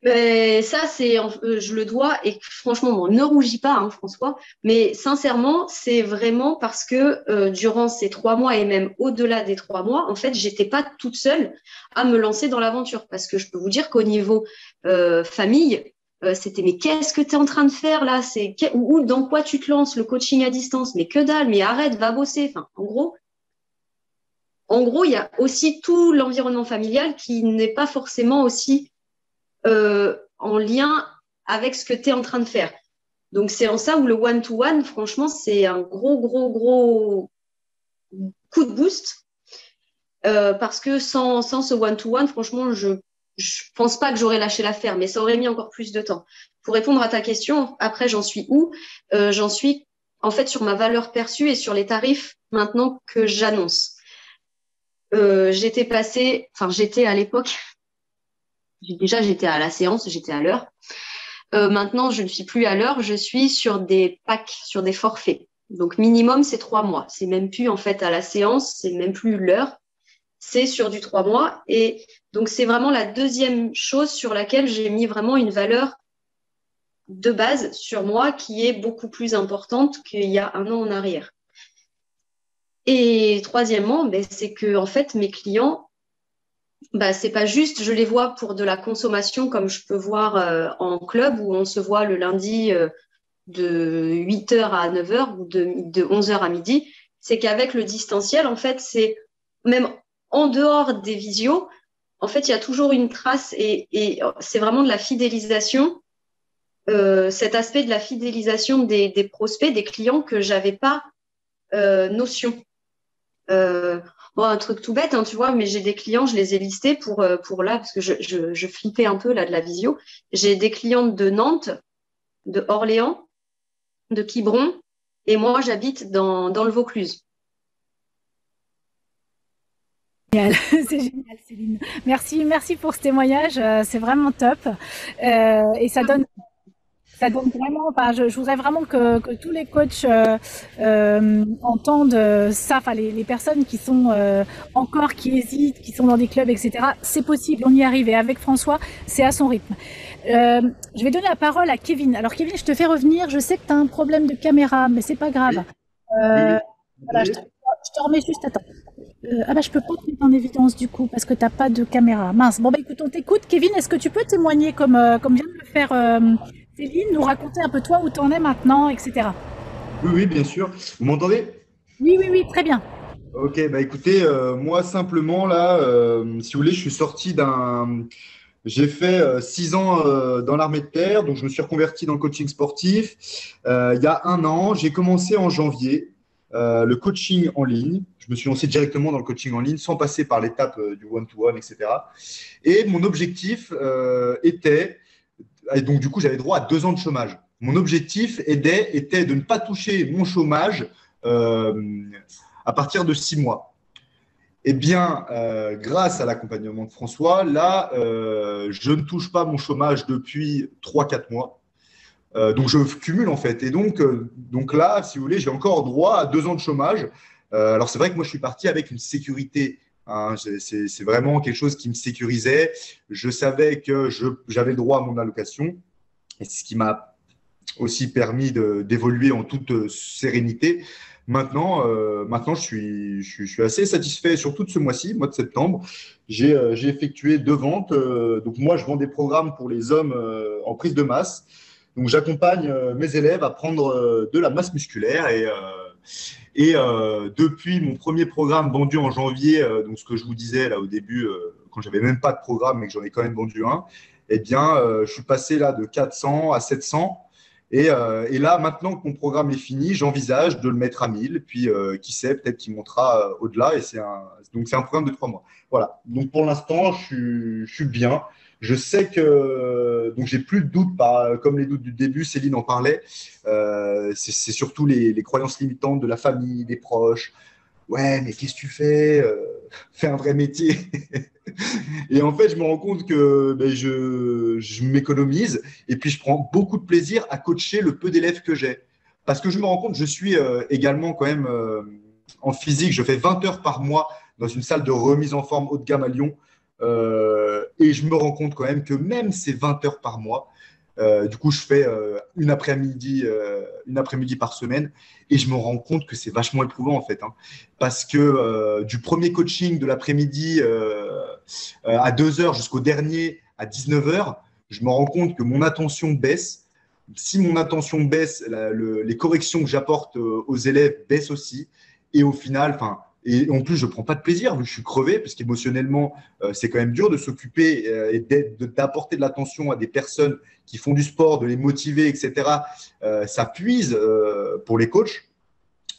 Mais ça, je le dois et franchement, bon, ne rougis pas, hein, François, mais sincèrement, c'est vraiment parce que durant ces 3 mois et même au-delà des 3 mois, en fait, j'étais pas toute seule à me lancer dans l'aventure parce que je peux vous dire qu'au niveau famille, c'était mais qu'est-ce que tu es en train de faire là? Ou dans quoi tu te lances? Le coaching à distance? Mais que dalle, mais arrête, va bosser. Enfin, en gros, il y a aussi tout l'environnement familial qui n'est pas forcément aussi... en lien avec ce que tu es en train de faire. Donc, c'est en ça où le one-to-one, franchement, c'est un gros coup de boost parce que sans ce one-to-one, franchement, je ne pense pas que j'aurais lâché l'affaire, mais ça aurait mis encore plus de temps. Pour répondre à ta question, après, j'en suis où? J'en suis, en fait, sur ma valeur perçue et sur les tarifs maintenant que j'annonce. J'étais à l'époque... Déjà, j'étais à la séance, j'étais à l'heure. Maintenant, je ne suis plus à l'heure, je suis sur des packs, sur des forfaits. Donc, minimum, c'est 3 mois. C'est même plus, en fait, à la séance, c'est même plus l'heure. C'est sur du 3 mois. Et donc, c'est vraiment la deuxième chose sur laquelle j'ai mis vraiment une valeur de base sur moi qui est beaucoup plus importante qu'il y a 1 an en arrière. Et troisièmement, c'est que, en fait, mes clients... c'est pas juste, je les vois pour de la consommation comme je peux voir en club où on se voit le lundi de 8h à 9h ou de 11h à midi. C'est qu'avec le distanciel, en fait, c'est même en dehors des visios, en fait, il y a toujours une trace et c'est vraiment de la fidélisation, cet aspect de la fidélisation des prospects, des clients que j'avais pas notion. Bon, un truc tout bête, hein, tu vois, mais j'ai des clients, je les ai listés pour là, parce que je flippais un peu là de la visio. J'ai des clientes de Nantes, de Orléans, de Quiberon, et moi, j'habite dans le Vaucluse. C'est génial, Céline. Merci pour ce témoignage, c'est vraiment top. Et ça donne vraiment, enfin, je voudrais vraiment que tous les coachs entendent ça, enfin, les personnes qui sont encore, qui hésitent, qui sont dans des clubs, etc. C'est possible, on y arrive, et avec François, c'est à son rythme. Je vais donner la parole à Kevin. Alors Kevin, je te fais revenir, je sais que tu as un problème de caméra, mais c'est pas grave. Voilà, je te remets juste, attends. Ah bah je peux pas te mettre en évidence du coup parce que t'as pas de caméra. Mince. Bon bah écoute, on t'écoute. Kevin, est-ce que tu peux témoigner comme vient de le faire Céline, nous raconter un peu toi où t'en es maintenant, etc. Oui, bien sûr. Vous m'entendez? Oui, très bien. Ok, bah écoutez, moi simplement là, si vous voulez, je suis sorti d'un… J'ai fait 6 ans dans l'armée de terre, donc je me suis reconverti dans le coaching sportif. Il y a 1 an, j'ai commencé en janvier. Le coaching en ligne, je me suis lancé directement dans le coaching en ligne sans passer par l'étape du one-to-one, etc. Et mon objectif était, et donc du coup j'avais droit à 2 ans de chômage. Mon objectif était de ne pas toucher mon chômage à partir de 6 mois. Eh bien, grâce à l'accompagnement de François, là, je ne touche pas mon chômage depuis 3-4 mois. Donc, je cumule en fait. Et donc là, si vous voulez, j'ai encore droit à 2 ans de chômage. Alors, c'est vrai que moi, je suis parti avec une sécurité. Hein. C'est vraiment quelque chose qui me sécurisait. Je savais que j'avais le droit à mon allocation. Et c'est ce qui m'a aussi permis d'évoluer en toute sérénité. Maintenant, je suis assez satisfait, surtout de ce mois-ci, mois de septembre. J'ai effectué 2 ventes. Donc, moi, je vends des programmes pour les hommes en prise de masse. Donc, j'accompagne mes élèves à prendre de la masse musculaire et depuis mon premier programme vendu en janvier, donc ce que je vous disais là au début, quand j'avais même pas de programme mais que j'en ai quand même vendu un, eh bien, je suis passé là de 400 à 700 et là, maintenant que mon programme est fini, j'envisage de le mettre à 1000, puis qui sait, peut-être qu'il montera au-delà et donc c'est un programme de 3 mois. Voilà, donc pour l'instant, je suis bien. Je sais que, donc j'ai plus de doutes, comme les doutes du début, Céline en parlait, c'est surtout les croyances limitantes de la famille, des proches. Ouais, mais qu'est-ce que tu fais? Fais un vrai métier. Et en fait, je me rends compte que je m'économise et puis je prends beaucoup de plaisir à coacher le peu d'élèves que j'ai. Parce que je me rends compte, je suis également quand même en physique, je fais 20 heures par mois dans une salle de remise en forme haut de gamme à Lyon. Et je me rends compte quand même que même ces 20 heures par mois, du coup, je fais une après-midi par semaine et je me rends compte que c'est vachement éprouvant en fait. Hein, parce que du premier coaching de l'après-midi à 2 heures jusqu'au dernier à 19 h, je me rends compte que mon attention baisse. Si mon attention baisse, les corrections que j'apporte aux élèves baissent aussi. Et au final, et en plus, je ne prends pas de plaisir vu que je suis crevé, parce qu'émotionnellement, c'est quand même dur de s'occuper et d'apporter de l'attention à des personnes qui font du sport, de les motiver, etc. Ça puise pour les coachs.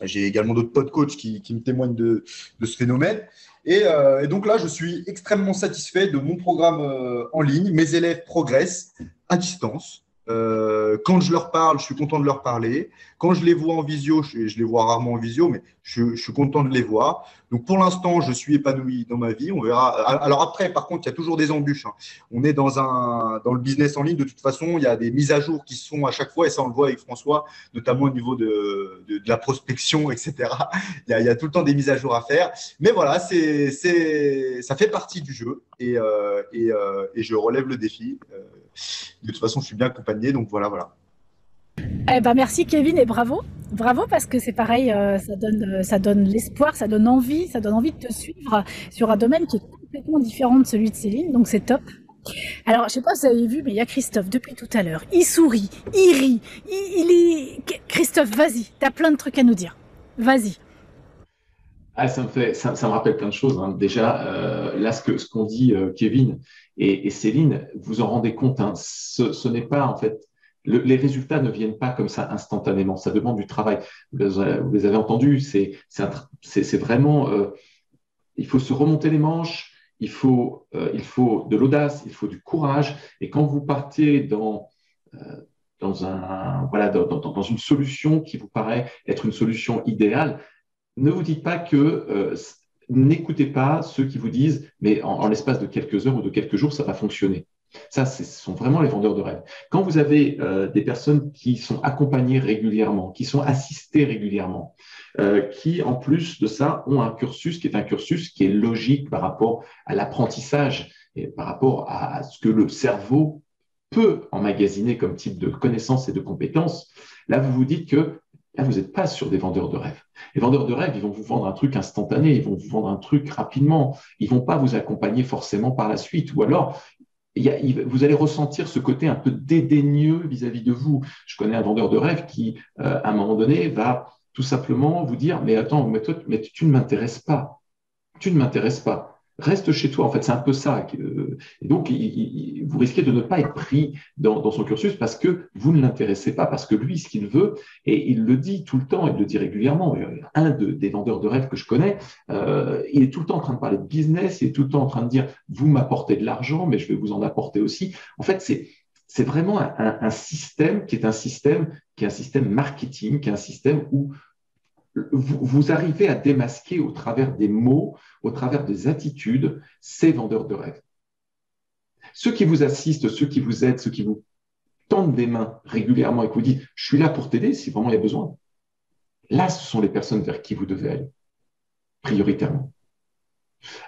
J'ai également d'autres potes coachs qui me témoignent de ce phénomène. Et donc là, je suis extrêmement satisfait de mon programme en ligne. Mes élèves progressent à distance. Quand je leur parle, je suis content de leur parler. Quand je les vois en visio, je les vois rarement en visio, mais je suis content de les voir. Donc, pour l'instant, je suis épanoui dans ma vie. On verra. Alors après, par contre, il y a toujours des embûches. Hein. On est dans le business en ligne. De toute façon, il y a des mises à jour qui se font à chaque fois. Et ça, on le voit avec François, notamment au niveau de la prospection, etc. Il y a tout le temps des mises à jour à faire. Mais voilà, ça fait partie du jeu. Et je relève le défi. De toute façon, je suis bien accompagné, donc voilà. Eh ben, merci Kevin et bravo parce que c'est pareil, ça donne l'espoir, ça donne envie de te suivre sur un domaine qui est complètement différent de celui de Céline, donc c'est top. Alors, je ne sais pas si vous avez vu, mais il y a Christophe depuis tout à l'heure, il sourit, il rit, Christophe, vas-y, tu as plein de trucs à nous dire, vas-y. Ah, ça me rappelle plein de choses. Hein. Déjà, là, ce qu'ont dit Kevin et Céline, vous en rendez compte. Hein, ce n'est pas, en fait, les résultats ne viennent pas comme ça instantanément. Ça demande du travail. Vous les avez entendus. C'est vraiment il faut se remonter les manches, il faut de l'audace, il faut du courage. Et quand vous partez dans une solution qui vous paraît être une solution idéale, ne vous dites pas que, n'écoutez pas ceux qui vous disent « mais en l'espace de quelques heures ou de quelques jours, ça va fonctionner ». Ça, ce sont vraiment les vendeurs de rêves. Quand vous avez des personnes qui sont accompagnées régulièrement, qui sont assistées régulièrement, qui, en plus de ça, ont un cursus qui est logique par rapport à l'apprentissage et par rapport à ce que le cerveau peut emmagasiner comme type de connaissances et de compétences, là, vous vous dites que là, vous n'êtes pas sur des vendeurs de rêves. Les vendeurs de rêves, ils vont vous vendre un truc instantané, ils vont vous vendre un truc rapidement, ils ne vont pas vous accompagner forcément par la suite, ou alors… vous allez ressentir ce côté un peu dédaigneux vis-à-vis de vous. Je connais un vendeur de rêve qui, à un moment donné, va tout simplement vous dire « mais attends, mais tu ne m'intéresses pas, tu ne m'intéresses pas, reste chez toi ». En fait, c'est un peu ça. Et donc, vous risquez de ne pas être pris dans son cursus parce que vous ne l'intéressez pas, parce que lui, ce qu'il veut, et il le dit tout le temps, il le dit régulièrement. Des vendeurs de rêve que je connais, il est tout le temps en train de parler de business, il est tout le temps en train de dire « vous m'apportez de l'argent, mais je vais vous en apporter aussi ». En fait, c'est vraiment un système qui est un système marketing, qui est un système où vous arrivez à démasquer au travers des mots, au travers des attitudes, ces vendeurs de rêves. Ceux qui vous assistent, ceux qui vous aident, ceux qui vous tendent des mains régulièrement et qui vous disent « je suis là pour t'aider si vraiment il y a besoin », là, ce sont les personnes vers qui vous devez aller, prioritairement.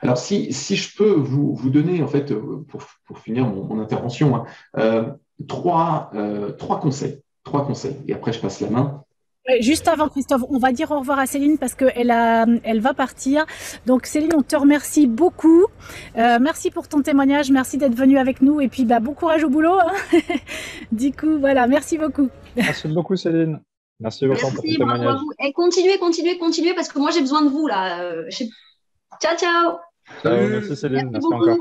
Alors, si je peux vous donner, en fait, pour finir mon intervention, trois conseils. Et après, je passe la main. Juste avant, Christophe, on va dire au revoir à Céline parce qu'elle va partir. Donc, Céline, on te remercie beaucoup. Merci pour ton témoignage. Merci d'être venue avec nous. Et puis, bon courage au boulot, hein. Du coup, voilà, merci beaucoup. Merci beaucoup, Céline. Merci beaucoup pour ton témoignage. Et continuez parce que moi, j'ai besoin de vous, là. Ciao, ciao. Merci, Céline. Merci encore.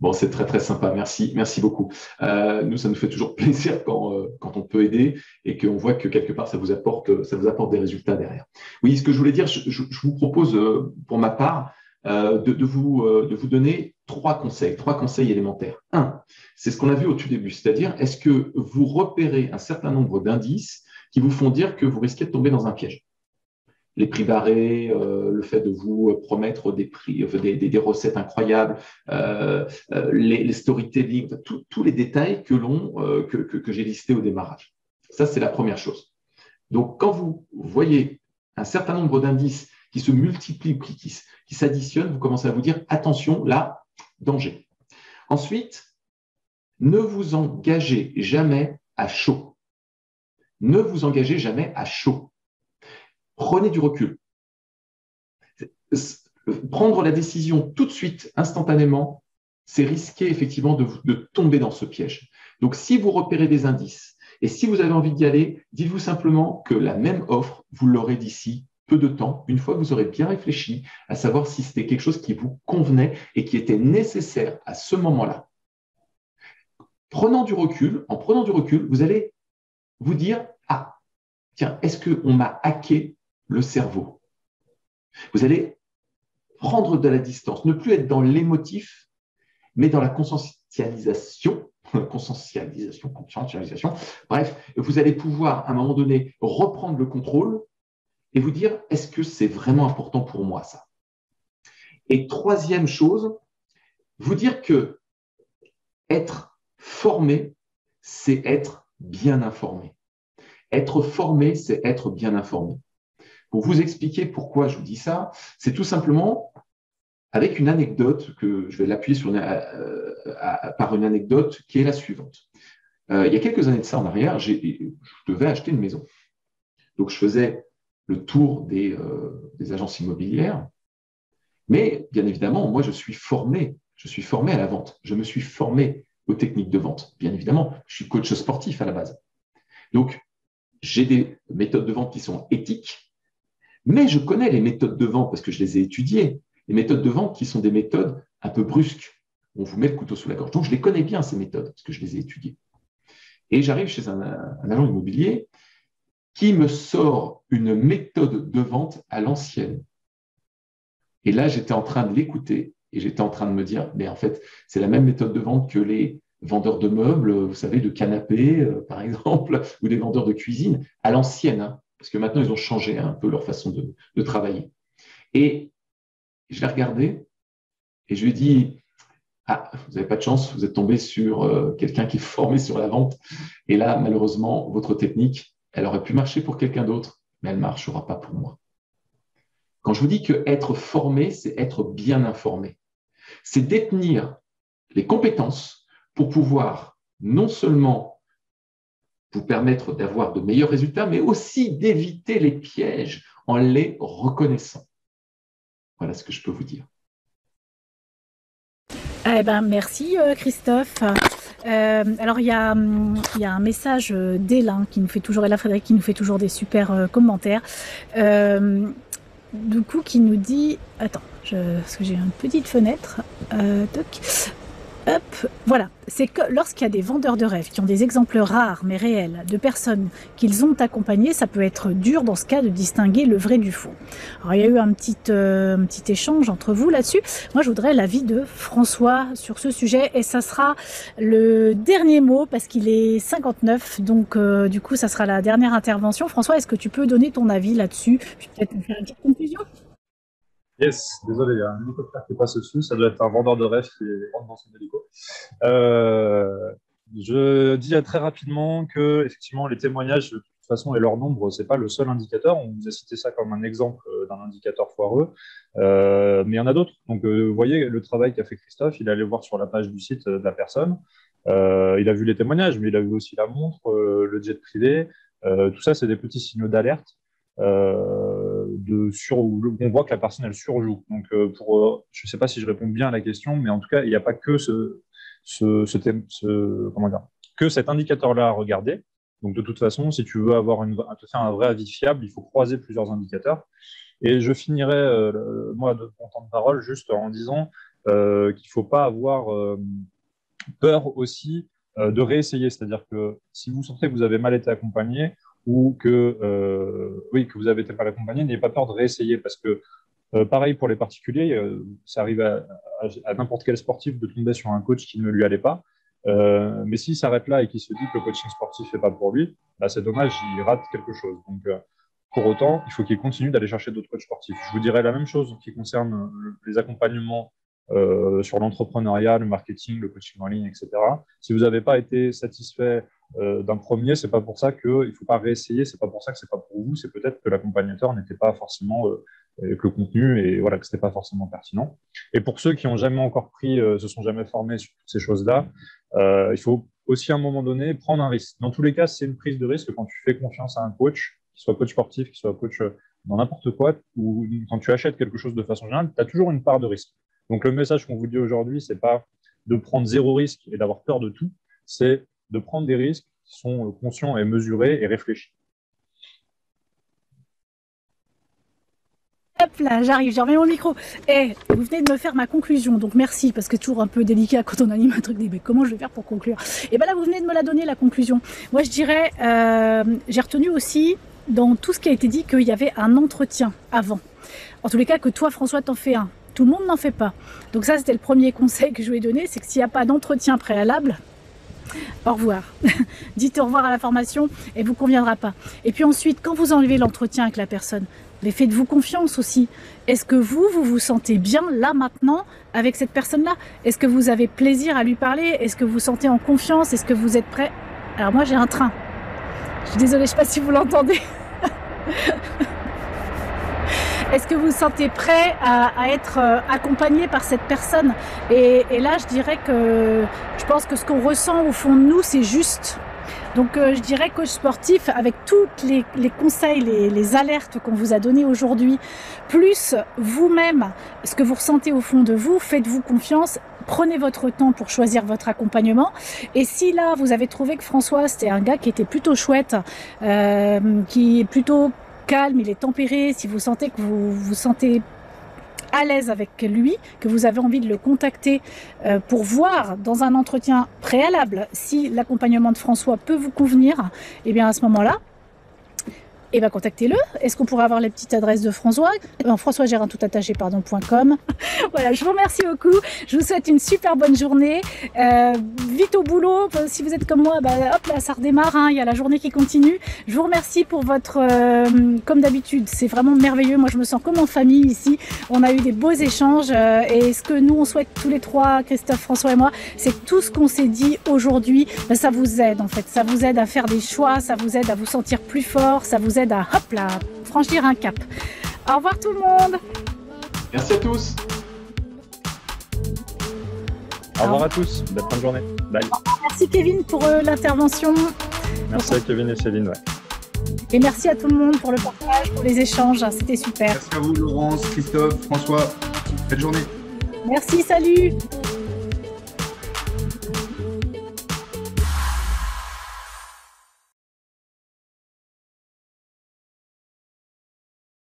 Bon, c'est très, très sympa. Merci beaucoup. Nous, ça nous fait toujours plaisir quand on peut aider et qu'on voit que quelque part, ça vous apporte des résultats derrière. Oui, ce que je voulais dire, je vous propose, pour ma part, de vous donner trois conseils élémentaires. Un, c'est ce qu'on a vu au tout début, c'est-à-dire, est-ce que vous repérez un certain nombre d'indices qui vous font dire que vous risquez de tomber dans un piège ? Les prix barrés, le fait de vous promettre des prix, des recettes incroyables, les storytelling, tous les détails que j'ai listés au démarrage. Ça, c'est la première chose. Donc, quand vous voyez un certain nombre d'indices qui se multiplient, qui s'additionnent, vous commencez à vous dire « attention, là, danger ». Ensuite, ne vous engagez jamais à chaud. Ne vous engagez jamais à chaud. Prenez du recul. Prendre la décision tout de suite, instantanément, c'est risquer effectivement de tomber dans ce piège. Donc, si vous repérez des indices et si vous avez envie d'y aller, dites-vous simplement que la même offre, vous l'aurez d'ici peu de temps, une fois que vous aurez bien réfléchi à savoir si c'était quelque chose qui vous convenait et qui était nécessaire à ce moment-là. En prenant du recul, vous allez vous dire « ah, tiens, est-ce qu'on m'a hacké le cerveau ?» Vous allez prendre de la distance, ne plus être dans l'émotif, mais dans la conscientisation. Bref, vous allez pouvoir, à un moment donné, reprendre le contrôle et vous dire « est-ce que c'est vraiment important pour moi, ça ?» Et troisième chose, vous dire que être formé, c'est être bien informé. Être formé, c'est être bien informé. Pour vous expliquer pourquoi je vous dis ça, c'est tout simplement avec une anecdote que je vais l'appuyer par une anecdote qui est la suivante. Il y a quelques années de ça en arrière, je devais acheter une maison. Donc, je faisais le tour des agences immobilières. Mais bien évidemment, moi, je suis formé à la vente. Je me suis formé aux techniques de vente. Bien évidemment, je suis coach sportif à la base. Donc, j'ai des méthodes de vente qui sont éthiques, mais je connais les méthodes de vente parce que je les ai étudiées. Les méthodes de vente qui sont des méthodes un peu brusques. On vous met le couteau sous la gorge. Donc, je les connais bien, ces méthodes, parce que je les ai étudiées. Et j'arrive chez un agent immobilier qui me sort une méthode de vente à l'ancienne. Et là, j'étais en train de l'écouter et j'étais en train de me dire, mais en fait, c'est la même méthode de vente que les vendeurs de meubles, vous savez, de canapés, par exemple, ou des vendeurs de cuisine, à l'ancienne, hein, parce que maintenant, ils ont changé un peu leur façon de travailler. Et je l'ai regardé et je lui ai dit, ah, vous n'avez pas de chance, vous êtes tombé sur quelqu'un qui est formé sur la vente. Et là, malheureusement, votre technique, elle aurait pu marcher pour quelqu'un d'autre, mais elle ne marchera pas pour moi. Quand je vous dis qu'être formé, c'est être bien informé. C'est détenir les compétences pour pouvoir non seulement vous permettre d'avoir de meilleurs résultats, mais aussi d'éviter les pièges en les reconnaissant. Voilà ce que je peux vous dire. Eh ben, merci Christophe. Alors il y a un message d'Elain qui nous fait toujours, Ella Frédéric, qui nous fait toujours des super commentaires. Du coup qui nous dit, attends, parce que j'ai une petite fenêtre, toc, hop, voilà. C'est que lorsqu'il y a des vendeurs de rêves qui ont des exemples rares mais réels de personnes qu'ils ont accompagnées, ça peut être dur dans ce cas de distinguer le vrai du faux. Alors il y a eu un petit échange entre vous là-dessus. Moi je voudrais l'avis de François sur ce sujet et ça sera le dernier mot parce qu'il est 59, donc du coup ça sera la dernière intervention. François, est-ce que tu peux donner ton avis là-dessus, puis peut-être faire une petite conclusion? Yes, désolé, il y a un hélicoptère qui passe dessus, ça doit être un vendeur de rêve qui rentre dans son hélico. Je dis très rapidement que effectivement, les témoignages, de toute façon, et leur nombre, ce n'est pas le seul indicateur. On vous a cité ça comme un exemple d'un indicateur foireux, mais il y en a d'autres. Donc, vous voyez, le travail qu'a fait Christophe, il est allé voir sur la page du site de la personne. Il a vu les témoignages, mais il a vu aussi la montre, le jet privé. Tout ça, c'est des petits signaux d'alerte. On voit que la personne elle surjoue. Donc, je ne sais pas si je réponds bien à la question, mais en tout cas, il n'y a pas que cet indicateur-là à regarder. Donc, de toute façon, si tu veux avoir un vrai avis fiable, il faut croiser plusieurs indicateurs. Et je finirai, moi, de mon temps de parole, juste en disant qu'il ne faut pas avoir peur aussi de réessayer. C'est-à-dire que si vous sentez que vous avez mal été accompagné, ou que vous avez été mal accompagné, n'ayez pas peur de réessayer, parce que pareil pour les particuliers, ça arrive à n'importe quel sportif de tomber sur un coach qui ne lui allait pas, mais s'il s'arrête là et qu'il se dit que le coaching sportif n'est pas pour lui, bah c'est dommage, il rate quelque chose. Donc, pour autant, il faut qu'il continue d'aller chercher d'autres coachs sportifs. Je vous dirais la même chose qui concerne les accompagnements sur l'entrepreneuriat, le marketing, le coaching en ligne, etc. Si vous n'avez pas été satisfait d'un premier, c'est pas pour ça qu'il ne faut pas réessayer, c'est pas pour ça que c'est pas pour vous, c'est peut-être que l'accompagnateur n'était pas forcément, que le contenu, et voilà, que c'était pas forcément pertinent. Et pour ceux qui n'ont jamais encore pris, se sont jamais formés sur toutes ces choses-là, il faut aussi à un moment donné prendre un risque. Dans tous les cas, c'est une prise de risque quand tu fais confiance à un coach, qu'il soit coach sportif, qu'il soit coach dans n'importe quoi, ou quand tu achètes quelque chose de façon générale, tu as toujours une part de risque. Donc le message qu'on vous dit aujourd'hui, c'est pas de prendre zéro risque et d'avoir peur de tout, c'est de prendre des risques qui sont conscients et mesurés et réfléchis. Hop là, j'arrive, je remets mon micro. Hey, vous venez de me faire ma conclusion, donc merci, parce que c'est toujours un peu délicat quand on anime un truc, mais comment je vais faire pour conclure? Et bien là, vous venez de me la donner, la conclusion. Moi, je dirais, j'ai retenu aussi, dans tout ce qui a été dit, qu'il y avait un entretien avant. En tous les cas, que toi, François, t'en fais un. Tout le monde n'en fait pas. Donc ça, c'était le premier conseil que je voulais donner, c'est que s'il n'y a pas d'entretien préalable, au revoir. Dites au revoir à la formation et vous conviendra pas. Et puis ensuite, quand vous enlevez l'entretien avec la personne, mais faites-vous confiance aussi. Est-ce que vous vous sentez bien là maintenant avec cette personne-là? Est-ce que vous avez plaisir à lui parler? Est-ce que vous vous sentez en confiance? Est-ce que vous êtes prêt? Alors moi, j'ai un train. Je suis désolée, je sais pas si vous l'entendez. Est-ce que vous vous sentez prêt à être accompagné par cette personne? Et là, je dirais que je pense que ce qu'on ressent au fond de nous, c'est juste. Donc, je dirais, coach sportif, avec tous les conseils, les alertes qu'on vous a données aujourd'hui, plus vous-même, ce que vous ressentez au fond de vous, faites-vous confiance. Prenez votre temps pour choisir votre accompagnement. Et si là, vous avez trouvé que François, c'était un gars qui était plutôt chouette, qui est plutôt calme, il est tempéré, si vous sentez que vous vous sentez à l'aise avec lui, que vous avez envie de le contacter pour voir dans un entretien préalable si l'accompagnement de François peut vous convenir, et bien à ce moment-là, eh bien contactez-le. Est-ce qu'on pourrait avoir les petites adresses de François? François Gérin tout attaché, pardon.com. Voilà, je vous remercie beaucoup. Je vous souhaite une super bonne journée. Vite au boulot. Si vous êtes comme moi, bah, hop là, ça redémarre. Hein. Il y a la journée qui continue. Je vous remercie pour votre, comme d'habitude, c'est vraiment merveilleux. Moi, je me sens comme en famille ici. On a eu des beaux échanges et ce que nous, on souhaite tous les trois, Christophe, François et moi, c'est que tout ce qu'on s'est dit aujourd'hui, bah, ça vous aide en fait. Ça vous aide à faire des choix, ça vous aide à vous sentir plus fort, ça vous aide à, hop là, franchir un cap. Au revoir tout le monde. Merci à tous. Au revoir à tous. Bonne fin de journée. Bye. Merci Kevin pour l'intervention. Merci à Kevin et Céline. Ouais. Et merci à tout le monde pour le partage, pour les échanges. C'était super. Merci à vous Laurence, Christophe, François. Belle journée. Merci, salut.